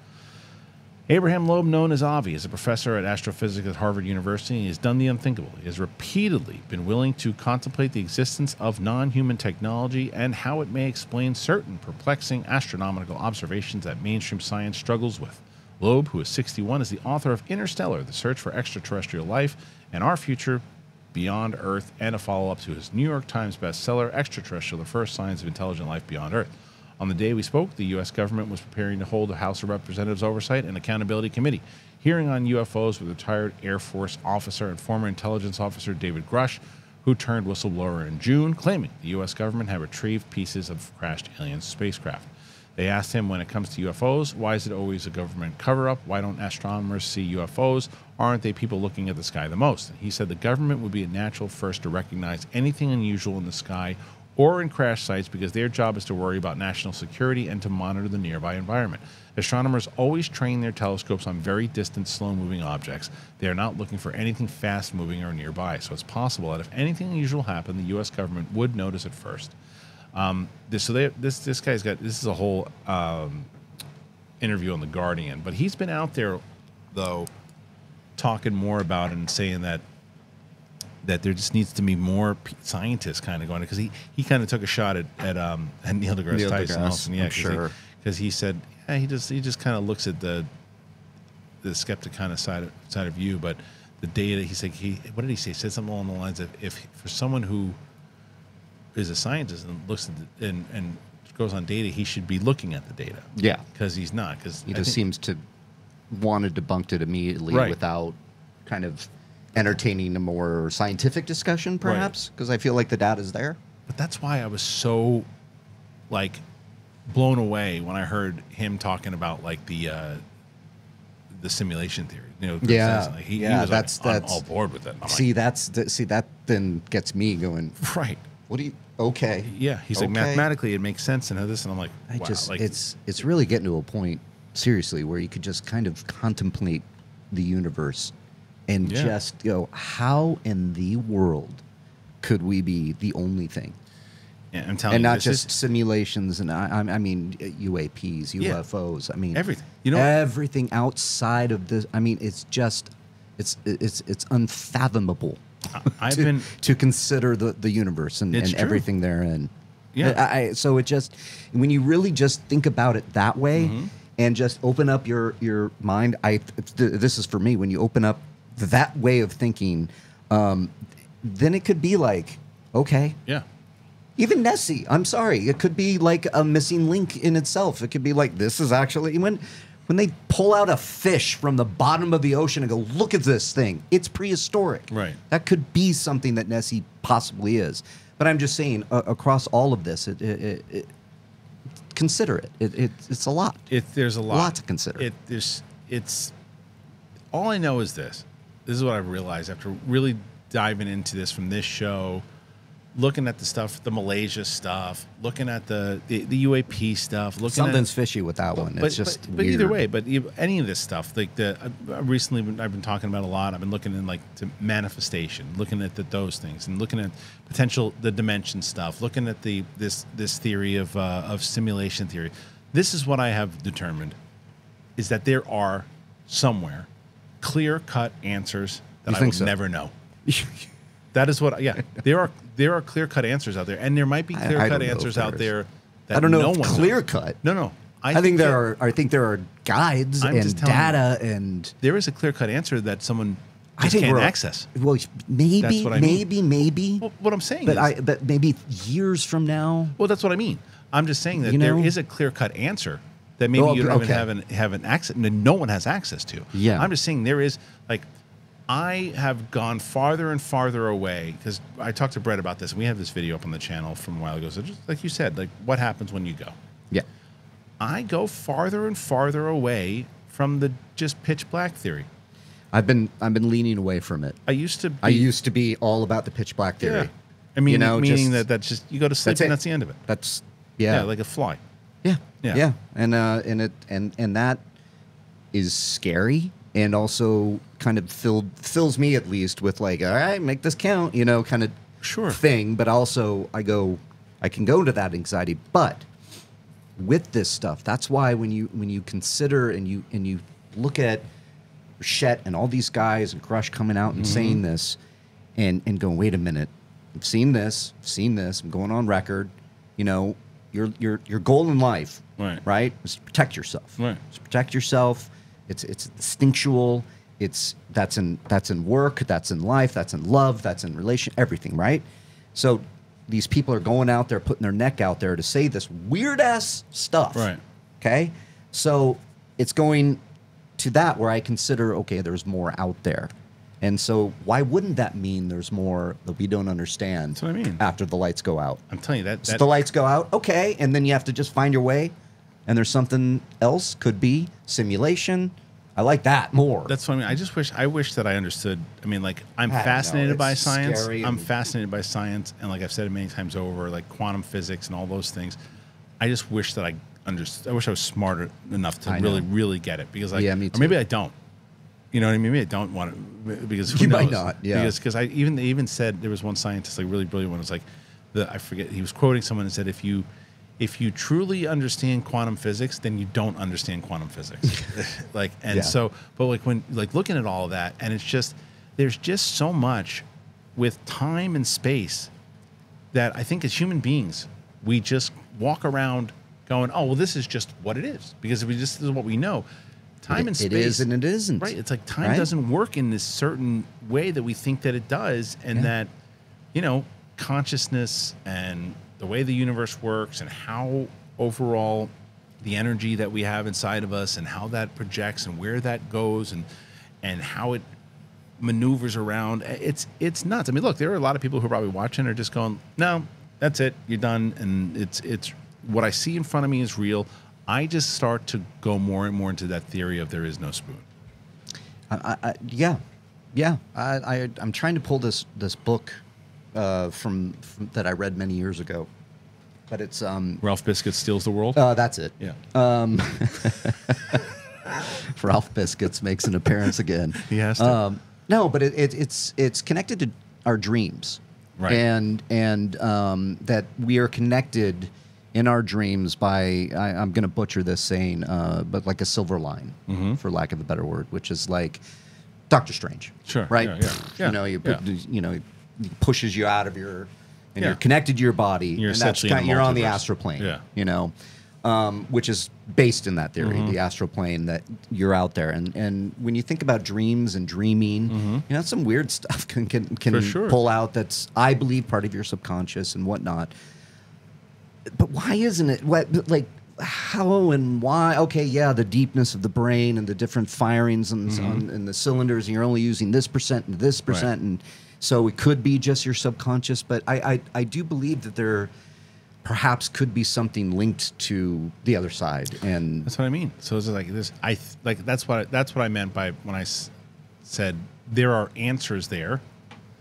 Abraham Loeb, known as Avi, is a professor at astrophysics at Harvard University, and he has done the unthinkable. He has repeatedly been willing to contemplate the existence of non-human technology and how it may explain certain perplexing astronomical observations that mainstream science struggles with. Loeb, who is 61, is the author of Interstellar, The Search for Extraterrestrial Life and Our Future Beyond Earth, and a follow-up to his New York Times bestseller, Extraterrestrial, The First Signs of Intelligent Life Beyond Earth. On the day we spoke, the U.S. government was preparing to hold a House of Representatives Oversight and Accountability Committee hearing on UFOs with retired Air Force officer and former intelligence officer David Grusch, who turned whistleblower in June, claiming the U.S. government had retrieved pieces of crashed alien spacecraft. They asked him, when it comes to UFOs, why is it always a government cover-up? Why don't astronomers see UFOs? Aren't they people looking at the sky the most? He said the government would be a natural first to recognize anything unusual in the sky or in crash sites, because their job is to worry about national security and to monitor the nearby environment. Astronomers always train their telescopes on very distant, slow-moving objects. They are not looking for anything fast-moving or nearby, so it's possible that if anything unusual happened, the U.S. government would notice it first. This guy's got, this is a whole interview on The Guardian, but he's been out there, though, talking more about it and saying that there just needs to be more scientists kind of going, because he kind of took a shot at Neil deGrasse Tyson. Because he said, yeah, he just kind of looks at the skeptic kind of side of you. But the data, he said, what did he say? He said something along the lines of, if for someone who is a scientist and looks at the, and goes on data, he should be looking at the data. Yeah, because he's not. Because he just seems to want to debunk it immediately, right, without kind of entertaining a more scientific discussion, perhaps, because I feel like the data is there. But that's why I was so, like, blown away when I heard him talking about, like, the simulation theory. You know, he was that's all board with it. See, like, that then gets me going. Right. What do you? Okay. Yeah, he's like, mathematically it makes sense and this, and I'm like, wow, it's really getting to a point, seriously, where you could just kind of contemplate the universe. And just go, how in the world could we be the only thing? Yeah, I'm telling you, not just simulations, and I mean UAPs, UFOs. I mean everything. You know, everything outside of this. I mean, it's just, it's unfathomable. to consider the universe and everything therein. Yeah. So it just, when you really just think about it that way, and just open up your mind. This is for me, when you open up that way of thinking, then it could be like, okay, yeah, even Nessie, I'm sorry, it could be like a missing link in itself. It could be like, this is actually, when they pull out a fish from the bottom of the ocean and go, look at this thing, it's prehistoric, right? That could be something that Nessie possibly is. But I'm just saying, across all of this, consider it. It's a lot. There's a lot to consider. All I know is this. This is what I realized after really diving into this from this show, looking at the stuff, the Malaysia stuff, looking at the UAP stuff. Something's fishy with that one. It's just weird. But either way, but any of this stuff, like recently I've been talking about a lot. I've been looking in like to manifestation, looking at those things, and looking at potential the dimension stuff, looking at this theory of simulation theory. This is what I have determined, is that there are somewhere clear-cut answers that I would never know. That is what, yeah. There are clear-cut answers out there, and there might be clear-cut answers out there that I don't know. Clear-cut. No. I think there are. I think there are guides and data, and there is a clear-cut answer that someone just can't access. Well, maybe. Well, what I'm saying is, but maybe years from now. Well, that's what I mean. I'm just saying that there is a clear-cut answer that maybe you don't even have an access, no one has access to. Yeah. I'm just saying there is, like, I have gone farther and farther away, because I talked to Brett about this, and we have this video up on the channel from a while ago. So just like you said, like, what happens when you go? Yeah. I go farther and farther away from the just pitch black theory. I've been leaning away from it. I used to be all about the pitch black theory. Yeah. I mean, meaning that's just, you go to sleep and that's the end of it. That's, yeah. Yeah, like a fly. Yeah. Yeah. Yeah. And that is scary and also kind of fills me at least with like, all right, make this count, you know, kind of sure thing. But also I can go into that anxiety. But with this stuff, that's why when you consider and you look at Shet and all these guys and Grusch coming out and saying this and going, wait a minute, I've seen this, I'm going on record, you know, your goal in life, right, is to protect yourself. Right. Just protect yourself. It's instinctual. That's in work, that's in life, that's in love, that's in relation, everything, right? So these people are going out there, putting their neck out there to say this weird ass stuff. Right. Okay. So it's going to that where I consider, okay, there's more out there. And so why wouldn't that mean there's more that we don't understand? That's what I mean. After the lights go out. I'm telling you that. So the lights go out. Okay. And then you have to just find your way. And there's something else. Could be simulation. I like that more. That's what I mean. I wish that I understood. I mean, like, I'm fascinated by science. I'm fascinated by science. And like I've said it many times over, like quantum physics and all those things. I just wish that I understood. I wish I was smarter enough to really get it. Because like, yeah, me too. Or maybe I don't. You know what I mean? Maybe I don't want it. Because who knows? You might not. Yeah. Because they even said, there was one scientist, like really brilliant one. It was like, I forget, he was quoting someone and said, if you truly understand quantum physics, then you don't understand quantum physics. Like, and so, but like when, like looking at all of that, and it's just, there's just so much with time and space that I think as human beings, we just walk around going, oh, well, this is just what it is. Because if we just, this is what we know. Time and space. It is and it isn't. Right. It's like time doesn't work in this certain way that we think that it does. And that, you know, consciousness and the way the universe works and how overall the energy that we have inside of us and how that projects and where that goes and how it maneuvers around, it's nuts. I mean, look, there are a lot of people who are probably watching are just going, no, that's it, you're done, and it's what I see in front of me is real. I just start to go more and more into that theory of there is no spoon. I'm trying to pull this book from that I read many years ago, but it's Ralph Biscuits Steals the World. That's it. Yeah. Ralph Biscuits makes an appearance again. He has to. No, but it's connected to our dreams, right? And that we are connected in our dreams by I'm going to butcher this saying, but like a silver line, for lack of a better word, which is like Doctor Strange. Sure. Right. Yeah, yeah. Yeah. You know. Pushes you out of your, and you're connected to your body. You're essentially you're on the astral plane, you know, which is based in that theory, the astral plane, that you're out there. And when you think about dreams and dreaming, you know, some weird stuff can pull out that's, I believe, part of your subconscious and whatnot. But why isn't it? What, like, how and why? Okay, yeah, the deepness of the brain and the different firings and the cylinders, and you're only using this percent and this percent and. So it could be just your subconscious, but I do believe that there perhaps could be something linked to the other side, and that's what I mean. So it's like this. That's what I meant by when I said there are answers there.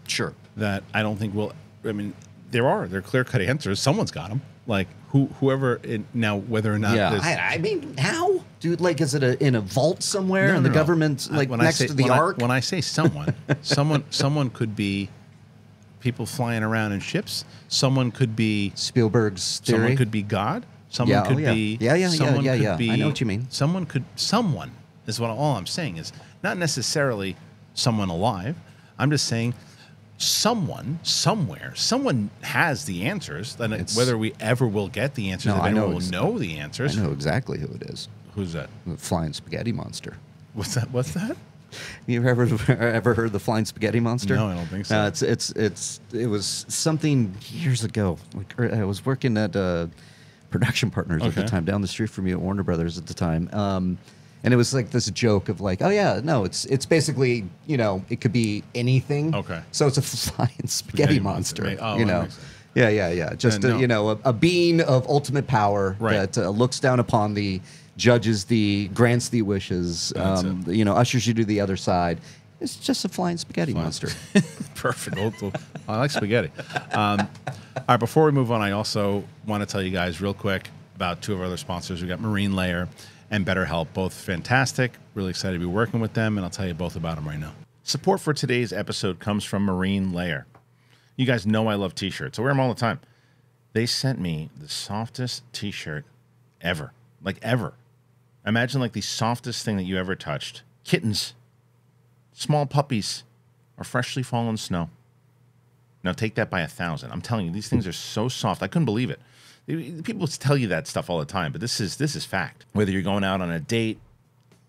Sure. That I don't think will. I mean, there are clear-cut answers. Someone's got them. Like whoever now, whether or not. Yeah. I mean, how? Dude, like, is it in a vault somewhere in the government's, like, next to the Ark? When I say someone could be people flying around in ships. Someone could be Spielberg's theory. Someone could be God. Someone could be. Someone could be, I know what you mean. Someone is what all I'm saying is. Not necessarily someone alive. I'm just saying someone, somewhere, someone has the answers. And whether we ever will get the answers, I know the answers. I know exactly who it is. Who's that? The Flying Spaghetti Monster. What's that? You ever heard of the Flying Spaghetti Monster? No, I don't think so. It was something years ago. Like, I was working at Production Partners at the time, down the street from me at Warner Brothers at the time. And it was like this joke of like, oh yeah, no, it's basically, you know, it could be anything. Okay. So it's a flying spaghetti monster. Oh, you know. Yeah. Just you know, a being of ultimate power that looks down upon the judges thee, grants thee wishes, you know, ushers you to the other side. It's just a flying spaghetti monster. Perfect. I like spaghetti. All right, before we move on, I also want to tell you guys real quick, about two of our other sponsors. We got Marine Layer and BetterHelp, both fantastic. Really excited to be working with them, and I'll tell you both about them right now. Support for today's episode comes from Marine Layer. You guys know I love t-shirts. I wear them all the time. They sent me the softest t-shirt ever, like ever. Imagine like the softest thing that you ever touched. Kittens, small puppies, or freshly fallen snow. Now take that by 1,000. I'm telling you, these things are so soft. I couldn't believe it. People tell you that stuff all the time, but this is fact. Whether you're going out on a date,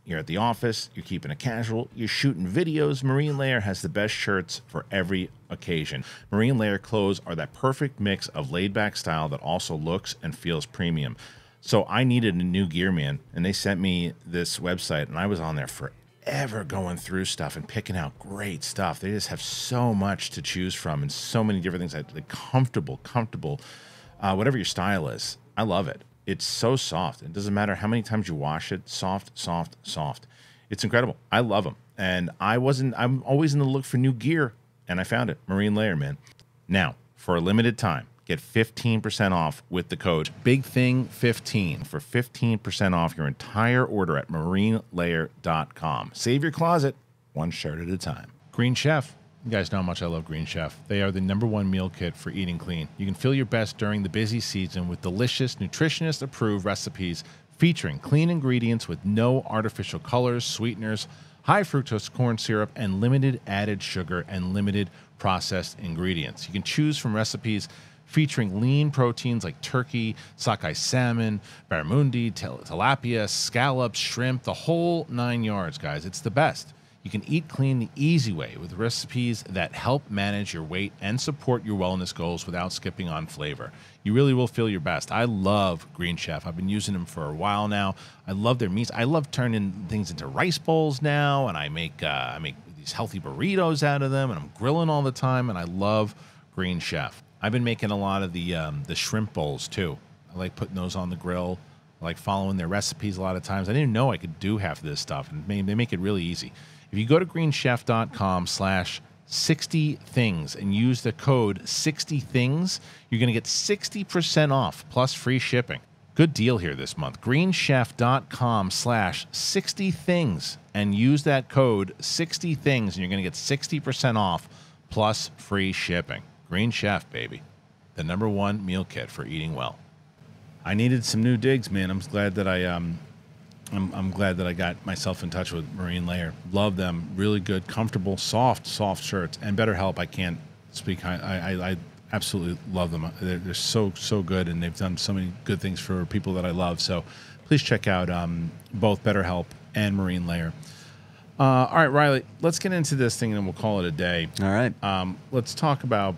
you're at the office, you're keeping it casual, you're shooting videos, Marine Layer has the best shirts for every occasion. Marine Layer clothes are that perfect mix of laid-back style that also looks and feels premium. So I needed a new gear, man, and they sent me this website, and I was on there forever going through stuff and picking out great stuff. They just have so much to choose from and so many different things. Like comfortable. Whatever your style is, I love it. It's so soft. It doesn't matter how many times you wash it. Soft. It's incredible. I love them. And I'm always in the look for new gear, and I found it. Marine Layer, man. Now, for a limited time, get 15% off with the code BIGTHING15 for 15% off your entire order at marinelayer.com. Save your closet one shirt at a time. Green Chef. You guys know how much I love Green Chef. They are the #1 meal kit for eating clean. You can feel your best during the busy season with delicious, nutritionist-approved recipes featuring clean ingredients with no artificial colors, sweeteners, high fructose corn syrup, and limited added sugar and limited processed ingredients. You can choose from recipes featuring lean proteins like turkey, sockeye salmon, barramundi, tilapia, scallops, shrimp, the whole 9 yards, guys. It's the best. You can eat clean the easy way with recipes that help manage your weight and support your wellness goals without skipping on flavor. You really will feel your best. I love Green Chef. I've been using them for a while now. I love their meats. I love turning things into rice bowls now, and I make these healthy burritos out of them, and I'm grilling all the time, and I love Green Chef. I've been making a lot of the shrimp bowls too. I like putting those on the grill. I like following their recipes a lot of times. I didn't know I could do half of this stuff, and they make it really easy. If you go to greenchef.com/60things and use the code 60things, you're going to get 60% off plus free shipping. Good deal here this month. greenchef.com/60things and use that code 60things, and you're going to get 60% off plus free shipping. Green Chef, baby. The #1 meal kit for eating well. I needed some new digs, man. I'm glad that I'm glad that I got myself in touch with Marine Layer. Love them. Really good, comfortable, soft shirts. And BetterHelp, I can't speak. I absolutely love them. They're so good, and they've done so many good things for people that I love. So please check out both BetterHelp and Marine Layer. All right, Riley, let's get into this thing, and we'll call it a day. All right. Let's talk about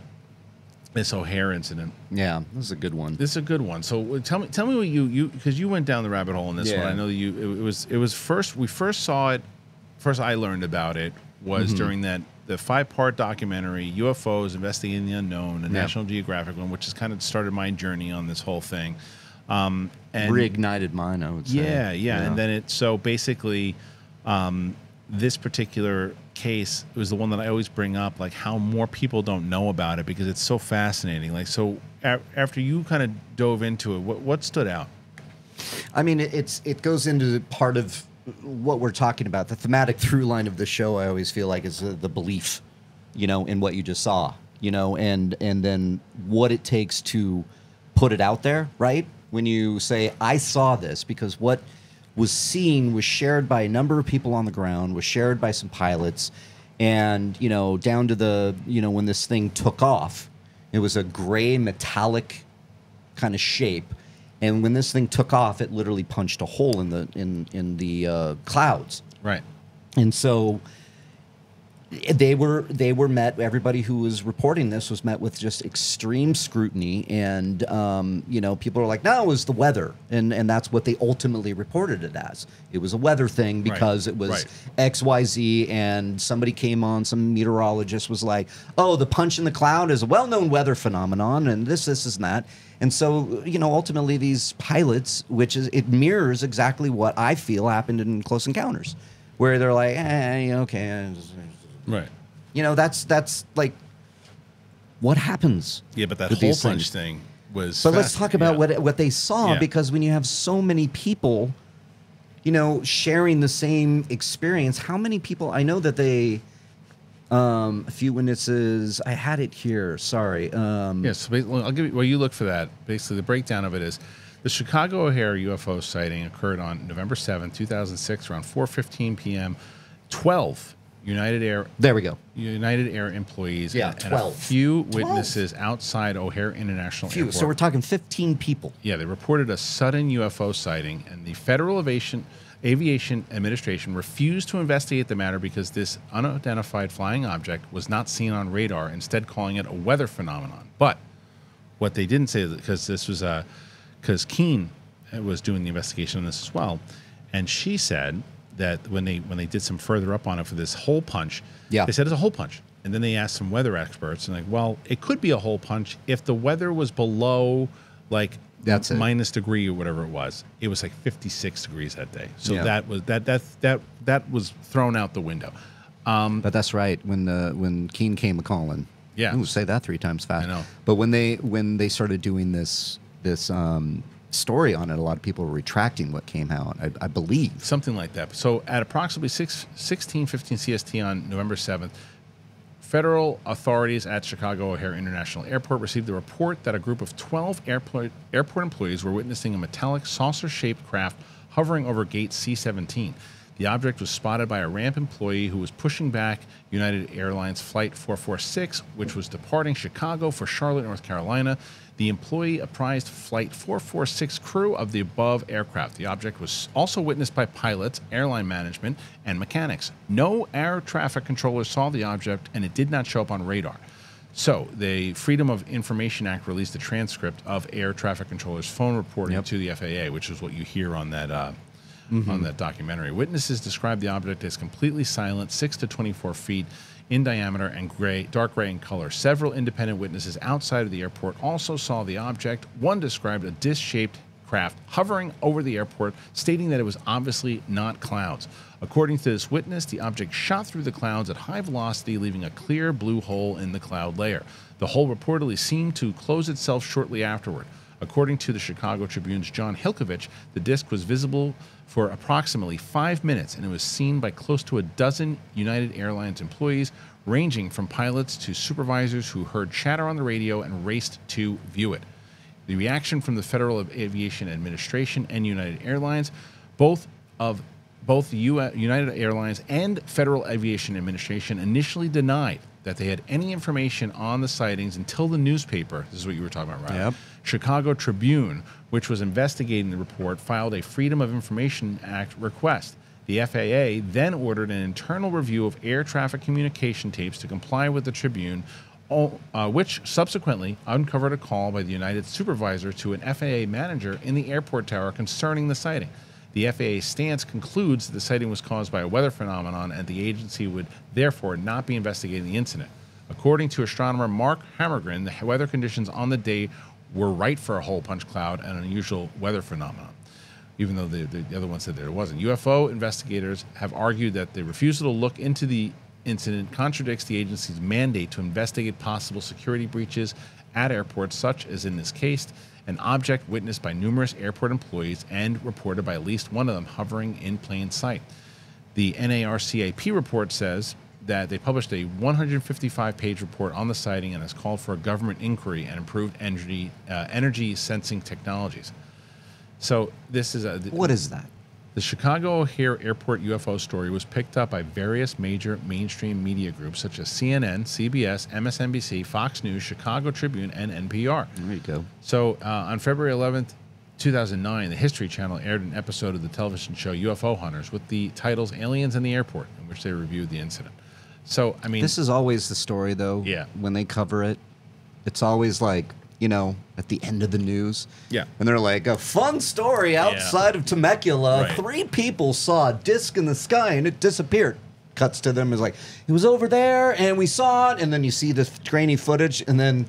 this O'Hare incident. Yeah, this is a good one. So tell me what you because you went down the rabbit hole in this one. I know that it was first I learned about it was during the 5-part documentary UFOs Investigating the Unknown, a National Geographic one, which has kind of started my journey on this whole thing, and reignited mine, I would say. Yeah. And then this particular case was the one that I always bring up, like how more people don't know about it because it's so fascinating. Like, so after you kind of dove into it, what stood out? I mean, it goes into the part of what we're talking about. The thematic through line of the show, I always feel like, is the belief, in what you just saw, and then what it takes to put it out there, right? When you say, I saw this, because what was seen was shared by a number of people on the ground, was shared by some pilots, and down to the when this thing took off, it was a gray metallic kind of shape, and when this thing took off, it literally punched a hole in the clouds, right? And so they were met, everybody who was reporting this was met with just extreme scrutiny, and people are like, no, it was the weather, and that's what they ultimately reported it as. It was a weather thing because it was XYZ, and somebody came on, some meteorologist was like, oh, the punch in the cloud is a well-known weather phenomenon, and this is that. And so ultimately these pilots, which is, it mirrors exactly what I feel happened in Close Encounters, where they're like, okay. Right. That's like what happens. Yeah, but that hole punch thing was. But let's talk about what they saw, because when you have so many people, you know, sharing the same experience, how many people? I know that they. A few witnesses. I had it here. Sorry. Yes. Yeah, so I'll give you. Well, you look for that. Basically, the breakdown of it is: the Chicago O'Hare UFO sighting occurred on November 7, 2006, around 4:15 p.m. 12 United Air. There we go. United Air employees. Yeah, and 12. And a few witnesses outside O'Hare International Airport. So we're talking 15 people. Yeah, they reported a sudden UFO sighting, and the Federal Aviation Administration refused to investigate the matter because this unidentified flying object was not seen on radar, instead calling it a weather phenomenon. But what they didn't say, because this was a, because Keene was doing the investigation on this as well, and she said that when they did some further up on it for this hole punch, they said it's a hole punch. And then they asked some weather experts, and like, well, it could be a hole punch if the weather was below, like, that's minus degree or whatever it was. It was like 56 degrees that day. So that was thrown out the window. But that's right when Keene came a calling. Yeah, ooh, say that three times fast. I know. But when they started doing this story on it, a lot of people were retracting what came out. I believe something like that. So at approximately 16:15 CST on November 7th. Federal authorities at Chicago O'Hare International Airport received a report that a group of 12 airport employees were witnessing a metallic saucer-shaped craft hovering over gate C-17. The object was spotted by a ramp employee who was pushing back United Airlines Flight 446, which was departing Chicago for Charlotte, North Carolina. The employee apprised Flight 446 crew of the above aircraft. The object was also witnessed by pilots, airline management, and mechanics. No air traffic controller saw the object, and it did not show up on radar. So the Freedom of Information Act released a transcript of air traffic controllers' phone reporting to the FAA, which is what you hear on that documentary. Witnesses described the object as completely silent, 6 to 24 feet in diameter and dark gray in color. Several independent witnesses outside of the airport also saw the object. One described a disc-shaped craft hovering over the airport, stating that it was obviously not clouds. According to this witness, the object shot through the clouds at high velocity, leaving a clear blue hole in the cloud layer. The hole reportedly seemed to close itself shortly afterward. According to the Chicago Tribune's John Hilkovich, the disc was visible for approximately 5 minutes, and it was seen by close to a dozen United Airlines employees, ranging from pilots to supervisors who heard chatter on the radio and raced to view it. The reaction from the Federal Aviation Administration and United Airlines, both the United Airlines and Federal Aviation Administration initially denied that they had any information on the sightings until the newspaper, this is what you were talking about, right? Yep. Chicago Tribune, which was investigating the report, filed a Freedom of Information Act request. The FAA then ordered an internal review of air traffic communication tapes to comply with the Tribune, which subsequently uncovered a call by the United supervisor to an FAA manager in the airport tower concerning the sighting. The FAA stance concludes that the sighting was caused by a weather phenomenon and the agency would therefore not be investigating the incident. According to astronomer Mark Hammergren, the weather conditions on the day were right for a hole punch cloud and an unusual weather phenomenon, even though the other one said there wasn't. UFO investigators have argued that the refusal to look into the incident contradicts the agency's mandate to investigate possible security breaches at airports, such as in this case, an object witnessed by numerous airport employees and reported by at least one of them hovering in plain sight. The NARCAP report says that they published a 155-page report on the sighting and has called for a government inquiry and improved energy sensing technologies. So this is a... What is that? The Chicago O'Hare Airport UFO story was picked up by various major mainstream media groups such as CNN, CBS, MSNBC, Fox News, Chicago Tribune, and NPR. There you go. So on February 11th, 2009, the History Channel aired an episode of the television show UFO Hunters with the titles Aliens and the Airport, in which they reviewed the incident. So, I mean... This is always the story, though. Yeah. When they cover it, it's always like... you know, at the end of the news. Yeah. And they're like, a fun story outside of Temecula. Right. 3 people saw a disc in the sky and it disappeared. Cuts to them is like, it was over there and we saw it. And then you see the grainy footage and then,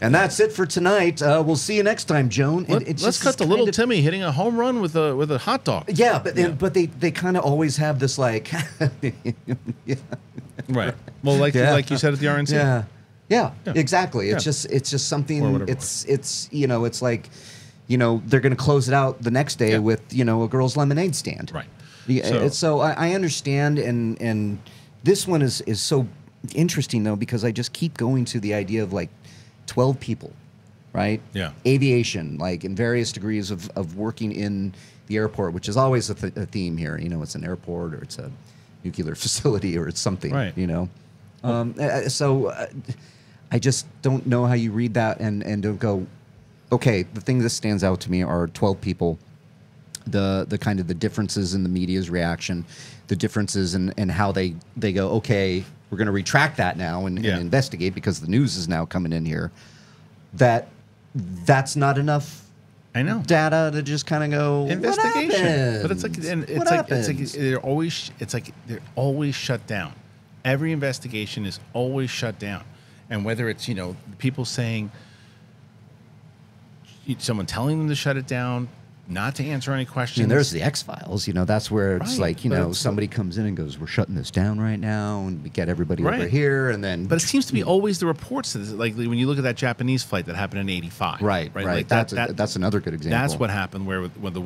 and that's it for tonight. We'll see you next time, Joan. Let's cut to little Timmy hitting a home run with a hot dog. Yeah, but they kind of always have this like. Right. Well, like you said at the RNC. Yeah. Yeah, exactly. It's just something. It's you know, it's like, you know, they're going to close it out the next day with, you know, a girl's lemonade stand. Right. Yeah, so I understand, and this one is so interesting though, because I just keep going to the idea of like 12 people, right? Yeah. Aviation, like in various degrees of working in the airport, which is always a theme here. You know, it's an airport or it's a nuclear facility or it's something, right. You know. So I just don't know how you read that and don't go, okay, the thing that stands out to me are 12 people. The kind of the differences in the media's reaction, the differences in how they go, okay, we're going to retract that now and investigate because the news is now coming in here. That's not enough. I know data to just kind of go investigation. What happened? But it's like, and they're always shut down. Every investigation is always shut down, and whether it's, you know, people saying, someone telling them to shut it down, not to answer any questions. I mean, there's the X-Files, you know, that's where it's like, you know, somebody comes in and goes, we're shutting this down right now, and we get everybody over here, and then... But it seems to be always the reports, like when you look at that Japanese flight that happened in '85. Right. Like that's another good example. That's what happened where the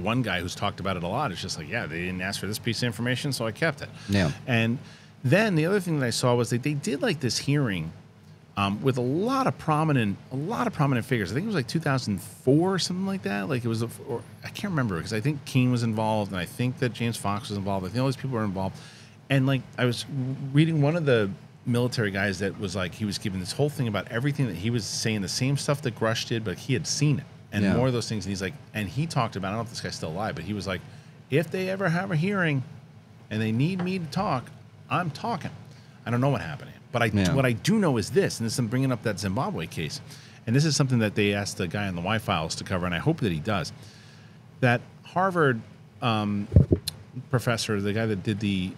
one guy who's talked about it a lot is just like, yeah, they didn't ask for this piece of information, so I kept it. Yeah. And then the other thing that I saw was that they did like this hearing with a lot of prominent figures. I think it was like 2004 or something like that. Like it was, I can't remember because I think Keane was involved, and I think that James Fox was involved. I think all these people were involved. And like I was reading one of the military guys that was like, he was giving this whole thing about everything that he was saying, the same stuff that Grusch did, but he had seen it and more of those things. And he's like, and he talked about, I don't know if this guy's still alive, but he was like, if they ever have a hearing and they need me to talk, I'm talking. I don't know what happened. But what I do know is this, and this I'm bringing up that Zimbabwe case, and this is something that they asked the guy on the Why Files to cover, and I hope that he does, that Harvard professor, the guy that did the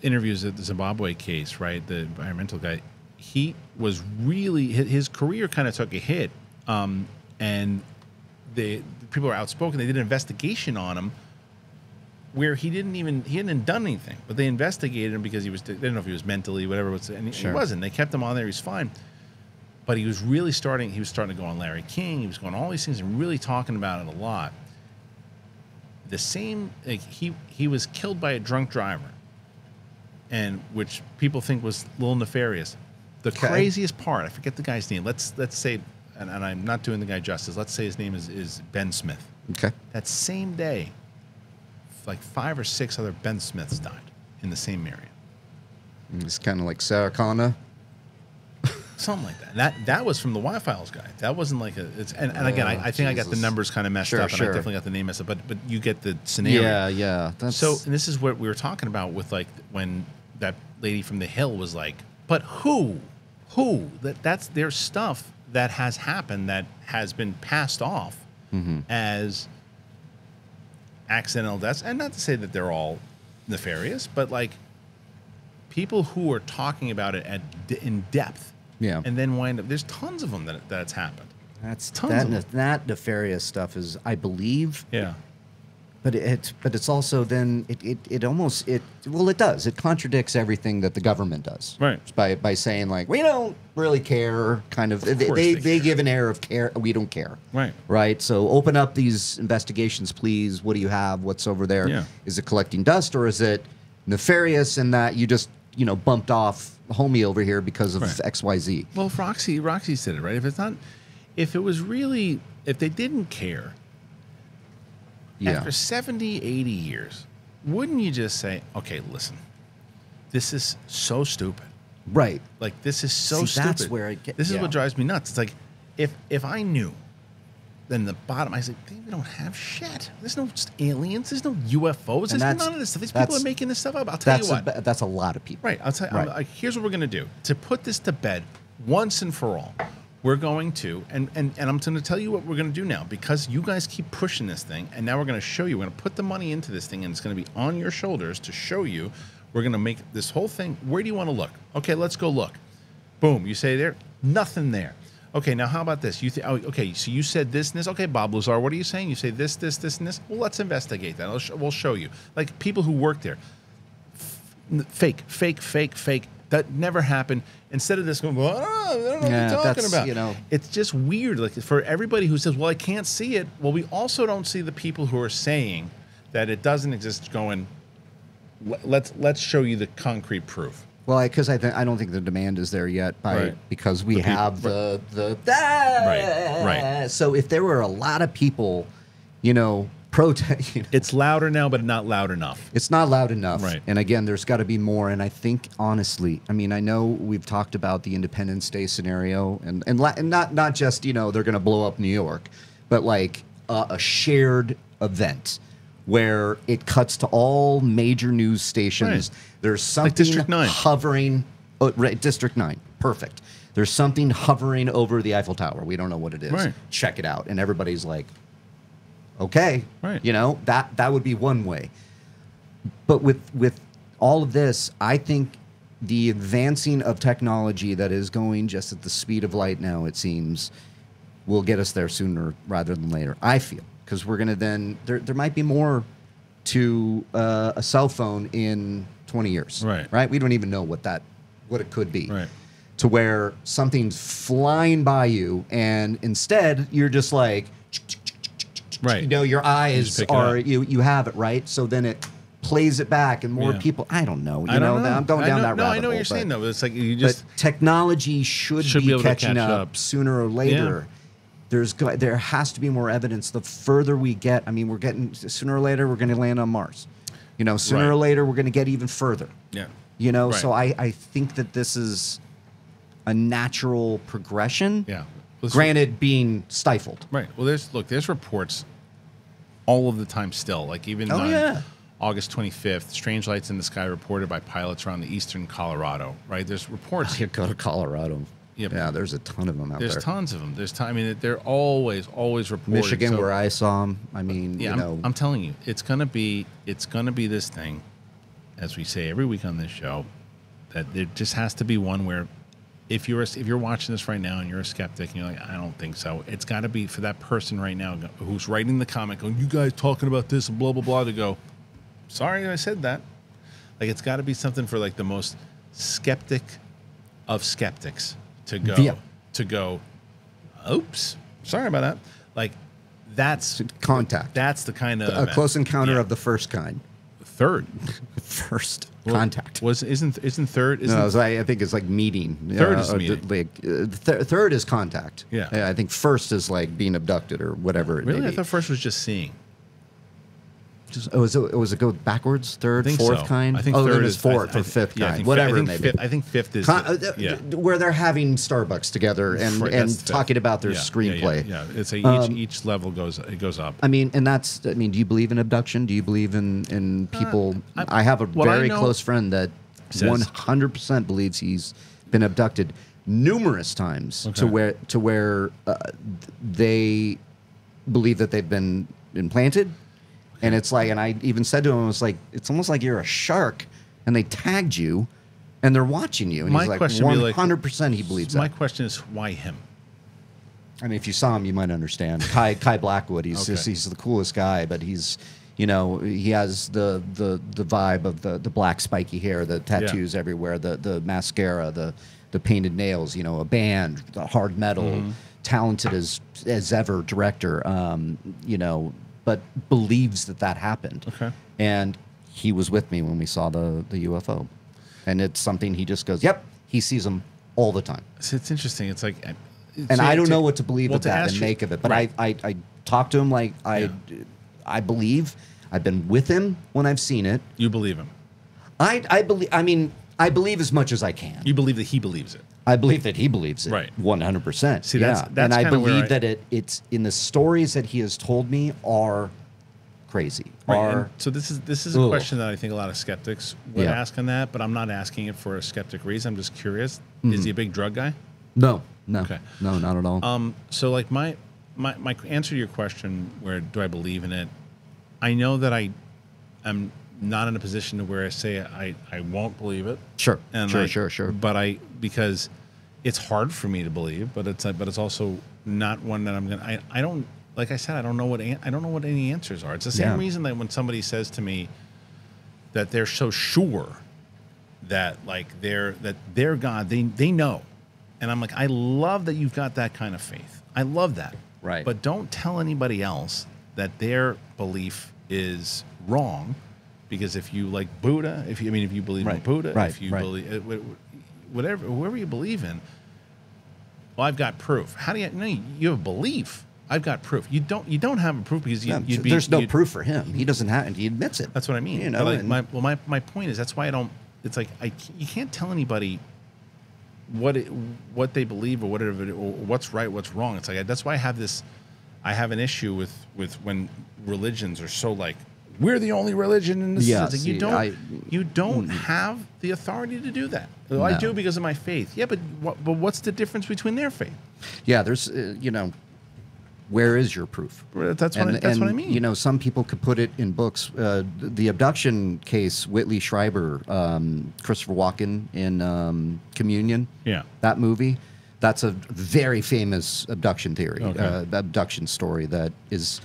interviews at the Zimbabwe case, right, the environmental guy, he was really, his career kind of took a hit, and the people were outspoken. They did an investigation on him, where he hadn't done anything, but they investigated him because they didn't know if he was mentally whatever, and he wasn't. They kept him on there. He's fine, but he was really starting. He was starting to go on Larry King. He was going on all these things and really talking about it a lot. The same, like he was killed by a drunk driver, and which people think was a little nefarious. The craziest part, I forget the guy's name. Let's say, and I'm not doing the guy justice. Let's say his name is Ben Smith. Okay. That same day, like 5 or 6 other Ben Smiths died in the same area. It's kind of like Sarah Connor, something like that. That was from the Why Files guy. That wasn't like and again, I think I got the numbers kind of messed up, and I definitely got the name messed up. But you get the scenario. Yeah. So and this is what we were talking about with like when that lady from The Hill was like, but who that's their stuff that has happened that has been passed off as accidental deaths, and not to say that they're all nefarious, but like people who are talking about it in depth, and then wind up. There's tons of them that's happened. That's tons of them. That nefarious stuff is, I believe, But it's also then it contradicts everything that the government does, right? By saying like we don't really care, kind of they give an air of care. We don't care, right? So open up these investigations, please. What do you have? What's over there? Yeah. Is it collecting dust, or is it nefarious in that you just bumped off homie over here because of XYZ? Well, if Roxy said it right. If they didn't care. After 70, 80 years, wouldn't you just say, okay, listen, this is so stupid. Right. Like, this is so stupid. That's where I get... This is what drives me nuts. It's like, if I knew, then the bottom, I said, they don't have shit. There's no aliens. There's no UFOs. There's none of this stuff. These people are making this stuff up. I'll tell you what. That's a lot of people. Right. I'll tell you, here's what we're going to do. To put this to bed once and for all, we're going to, and I'm going to tell you what we're going to do now, because you guys keep pushing this thing, and now we're going to show you, we're going to put the money into this thing, and it's going to be on your shoulders to show you. We're going to make this whole thing. Where do you want to look? Okay, let's go look. Boom. You say there, nothing there. Okay, now how about this? Okay, so you said this and this. Okay, Bob Lazar, what are you saying? You say this, this, this, and this. Well, let's investigate that. We'll show you. Like people who work there. Fake, fake, fake, fake. That never happened. Instead of this going, well, I don't know what you're talking about. You know, it's just weird. Like for everybody who says, well, I can't see it. Well, we also don't see the people who are saying that it doesn't exist going, let's show you the concrete proof. Well, because I don't think the demand is there yet because we have the. So if there were a lot of people, you know, protest. You know, it's louder now, but not loud enough. It's not loud enough. Right. And again, there's got to be more. And I think, honestly, I mean, I know we've talked about the Independence Day scenario and not just, you know, they're going to blow up New York, but like a shared event where it cuts to all major news stations. Right. There's something like District 9. Hovering. Oh, right, District 9. Perfect. There's something hovering over the Eiffel Tower. We don't know what it is. Right. Check it out. And everybody's like, okay, right. You know, that would be one way. But with all of this, I think the advancing of technology that is going just at the speed of light now, it seems, will get us there sooner rather than later, I feel. Because we're going to then, there might be more to a cell phone in 20 years. Right. Right? We don't even know what it could be. Right. To where something's flying by you, and instead you're just like... Right. You know, your eyes are, you have it, right? So then it plays it back, and more people, I don't know. You know, I'm going down that rabbit hole. I know what you're saying, though. It's like you just. But technology should be catching up sooner or later. Yeah. There has to be more evidence. The further we get, I mean, we're getting, sooner or later, we're going to land on Mars. You know, sooner or later, we're going to get even further. Yeah. You know, so I think that this is a natural progression. Yeah. Granted, being stifled. Right. Well, there's reports all of the time still. Like even on August 25th, strange lights in the sky reported by pilots around the eastern Colorado. Right. There's reports. Oh, you go to Colorado. Yep. Yeah. There's a ton of them out there. There's tons of them. I mean, they're always reported. Michigan, so, where I saw them. I mean, yeah, you know, I'm telling you, it's gonna be this thing, as we say every week on this show, that there just has to be one where. If you're watching this right now and you're a skeptic and you're like, I don't think so, it's got to be for that person right now who's writing the comment going, you guys talking about this and blah, blah, blah, to go, sorry I said that. Like, it's got to be something for, like, the most skeptic of skeptics to go, oops, sorry about that. Like, that's... Contact. That's the kind of... A event. Close encounter of the first kind. Third. First. Contact isn't third? Isn't no, was, I think it's like meeting. Third is meeting. Like, third is contact. Yeah. I think first is like being abducted or whatever. Really, I thought first was just seeing. It go backwards? Third, fourth kind. I think third is fourth or fifth kind. Whatever. I think fifth is where they're having Starbucks together and talking about their screenplay. Yeah, it's each level goes up. I mean, and that's. I mean, do you believe in abduction? Do you believe in people? I have a very close friend that 100% believes he's been abducted numerous times to where they believe that they've been implanted. And it's like, and I even said to him, I was like, it's almost like you're a shark, and they tagged you, and they're watching you. And my he's like, 100% he believes that. My question is, why him? I mean, if you saw him, you might understand. Kai Blackwood, he's the coolest guy, but he's, you know, he has the vibe of the black spiky hair, the tattoos everywhere, the mascara, the painted nails, you know, a band, the hard metal, talented as ever director, you know, but believes that happened. Okay. And he was with me when we saw the UFO. And it's something he just goes, yep, he sees them all the time. So it's interesting. It's like... and I don't know what to believe of that and make of it. But I talk to him like I believe. I've been with him when I've seen it. You believe him? I believe... I mean, I believe as much as I can. You believe that he believes it? I believe that he believes it, right? 100%. See, that's and I believe that it's in the stories that he has told me are crazy. Right. So this is a question that I think a lot of skeptics would ask on that, but I'm not asking it for a skeptic reason. I'm just curious. Is he a big drug guy? No, no, no, not at all. So like my answer to your question, where do I believe in it? I know that I am not in a position to where I say I won't believe it. Sure, and sure. But because it's hard for me to believe, but it's also not one that I'm gonna. I don't, like I said, I don't know what any answers are. It's the same reason that when somebody says to me that they're so sure that like they're God, they know. And I'm like, I love that you've got that kind of faith. I love that. Right. But don't tell anybody else that their belief is wrong, because if you like Buddha, if you believe in Buddha, if you believe whatever, whoever you believe in, well, I've got proof. How do you? No, you have belief. I've got proof. You don't have a proof because there's no proof for him. He doesn't have, and he admits it. That's what I mean. You know, like my point is that's why I don't. It's like you can't tell anybody what they believe or whatever, or what's right, what's wrong. It's like that's why I have this. I have an issue with when religions are so like we're the only religion in this. Yeah, like, you don't have the authority to do that. Well, no. I do because of my faith. Yeah, but what's the difference between their faith? Yeah, there's where is your proof? That's what I mean. You know, some people could put it in books. The abduction case, Whitley Strieber, Christopher Walken in Communion. Yeah, that movie. That's a very famous abduction theory, abduction story that is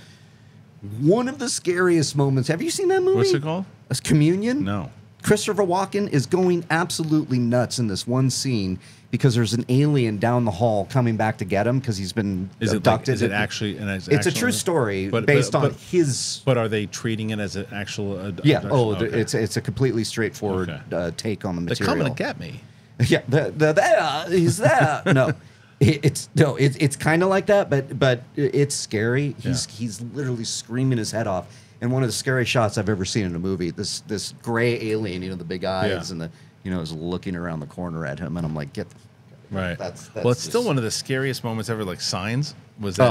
one of the scariest moments. Have you seen that movie? What's it called? It's Communion? No. Christopher Walken is going absolutely nuts in this one scene because there's an alien down the hall coming back to get him because he's been abducted. It's a true story based on his... But are they treating it as an actual abduction? Yeah, it's a completely straightforward take on the material. They're coming to get me. Yeah, he's there. No, it's kind of like that, but it's scary. He's literally screaming his head off, and one of the scariest shots I've ever seen in a movie. This gray alien, the big eyes and is looking around the corner at him, and I'm like, get the fuck out. Right. That's well, it's still one of the scariest moments ever. Like Signs was that.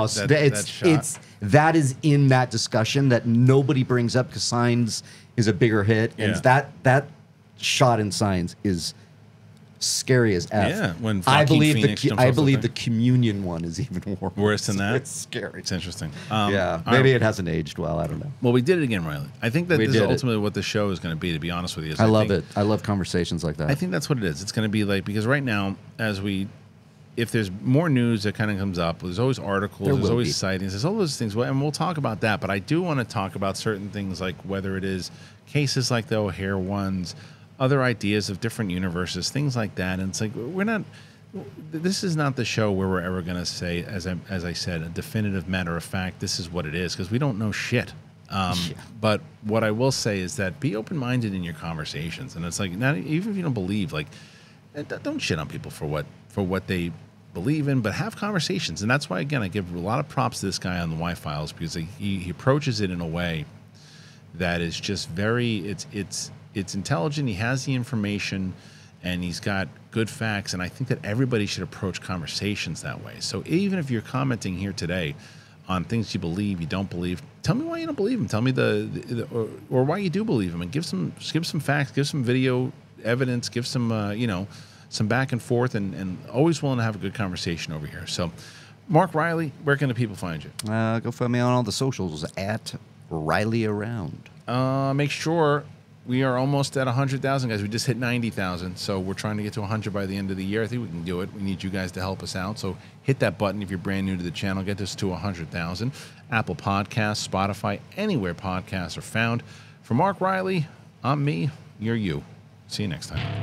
Oh, that is in that discussion that nobody brings up because Signs is a bigger hit, and that shot in Signs is scary as F. Yeah, when I believe the Communion one is even worse. Worse than that? It's scary. It's interesting. Yeah, maybe it hasn't aged well. I don't know. Well, we did it again, Riley. I think that this is ultimately what the show is going to be honest with you. I love it. I love conversations like that. I think that's what it is. It's going to be like, because right now, if there's more news that kind of comes up, there's always articles, there's always sightings, there's all those things, and we'll talk about that, but I do want to talk about certain things, like whether it is cases like the O'Hare ones, other ideas of different universes, things like that. And it's like, this is not the show where we're ever going to say, as I said, a definitive matter of fact, this is what it is, because we don't know shit. But what I will say is that be open-minded in your conversations. And it's like, even if you don't believe, like, don't shit on people for what they believe in, but have conversations. And that's why, again, I give a lot of props to this guy on the Why Files, because he approaches it in a way that is just very, it's intelligent. He has the information, and he's got good facts. And I think that everybody should approach conversations that way. So even if you're commenting here today on things you believe, you don't believe, tell me why you don't believe him. Tell me or why you do believe him, and give some facts, give some video evidence, give some some back and forth, and always willing to have a good conversation over here. So, Mark Riley, where can the people find you? Go find me on all the socials at Riley Around. Make sure. We are almost at 100,000, guys. We just hit 90,000, so we're trying to get to 100 by the end of the year. I think we can do it. We need you guys to help us out, so hit that button if you're brand new to the channel. Get us to 100,000. Apple Podcasts, Spotify, anywhere podcasts are found. For Mark Riley, I'm me, you're you. See you next time.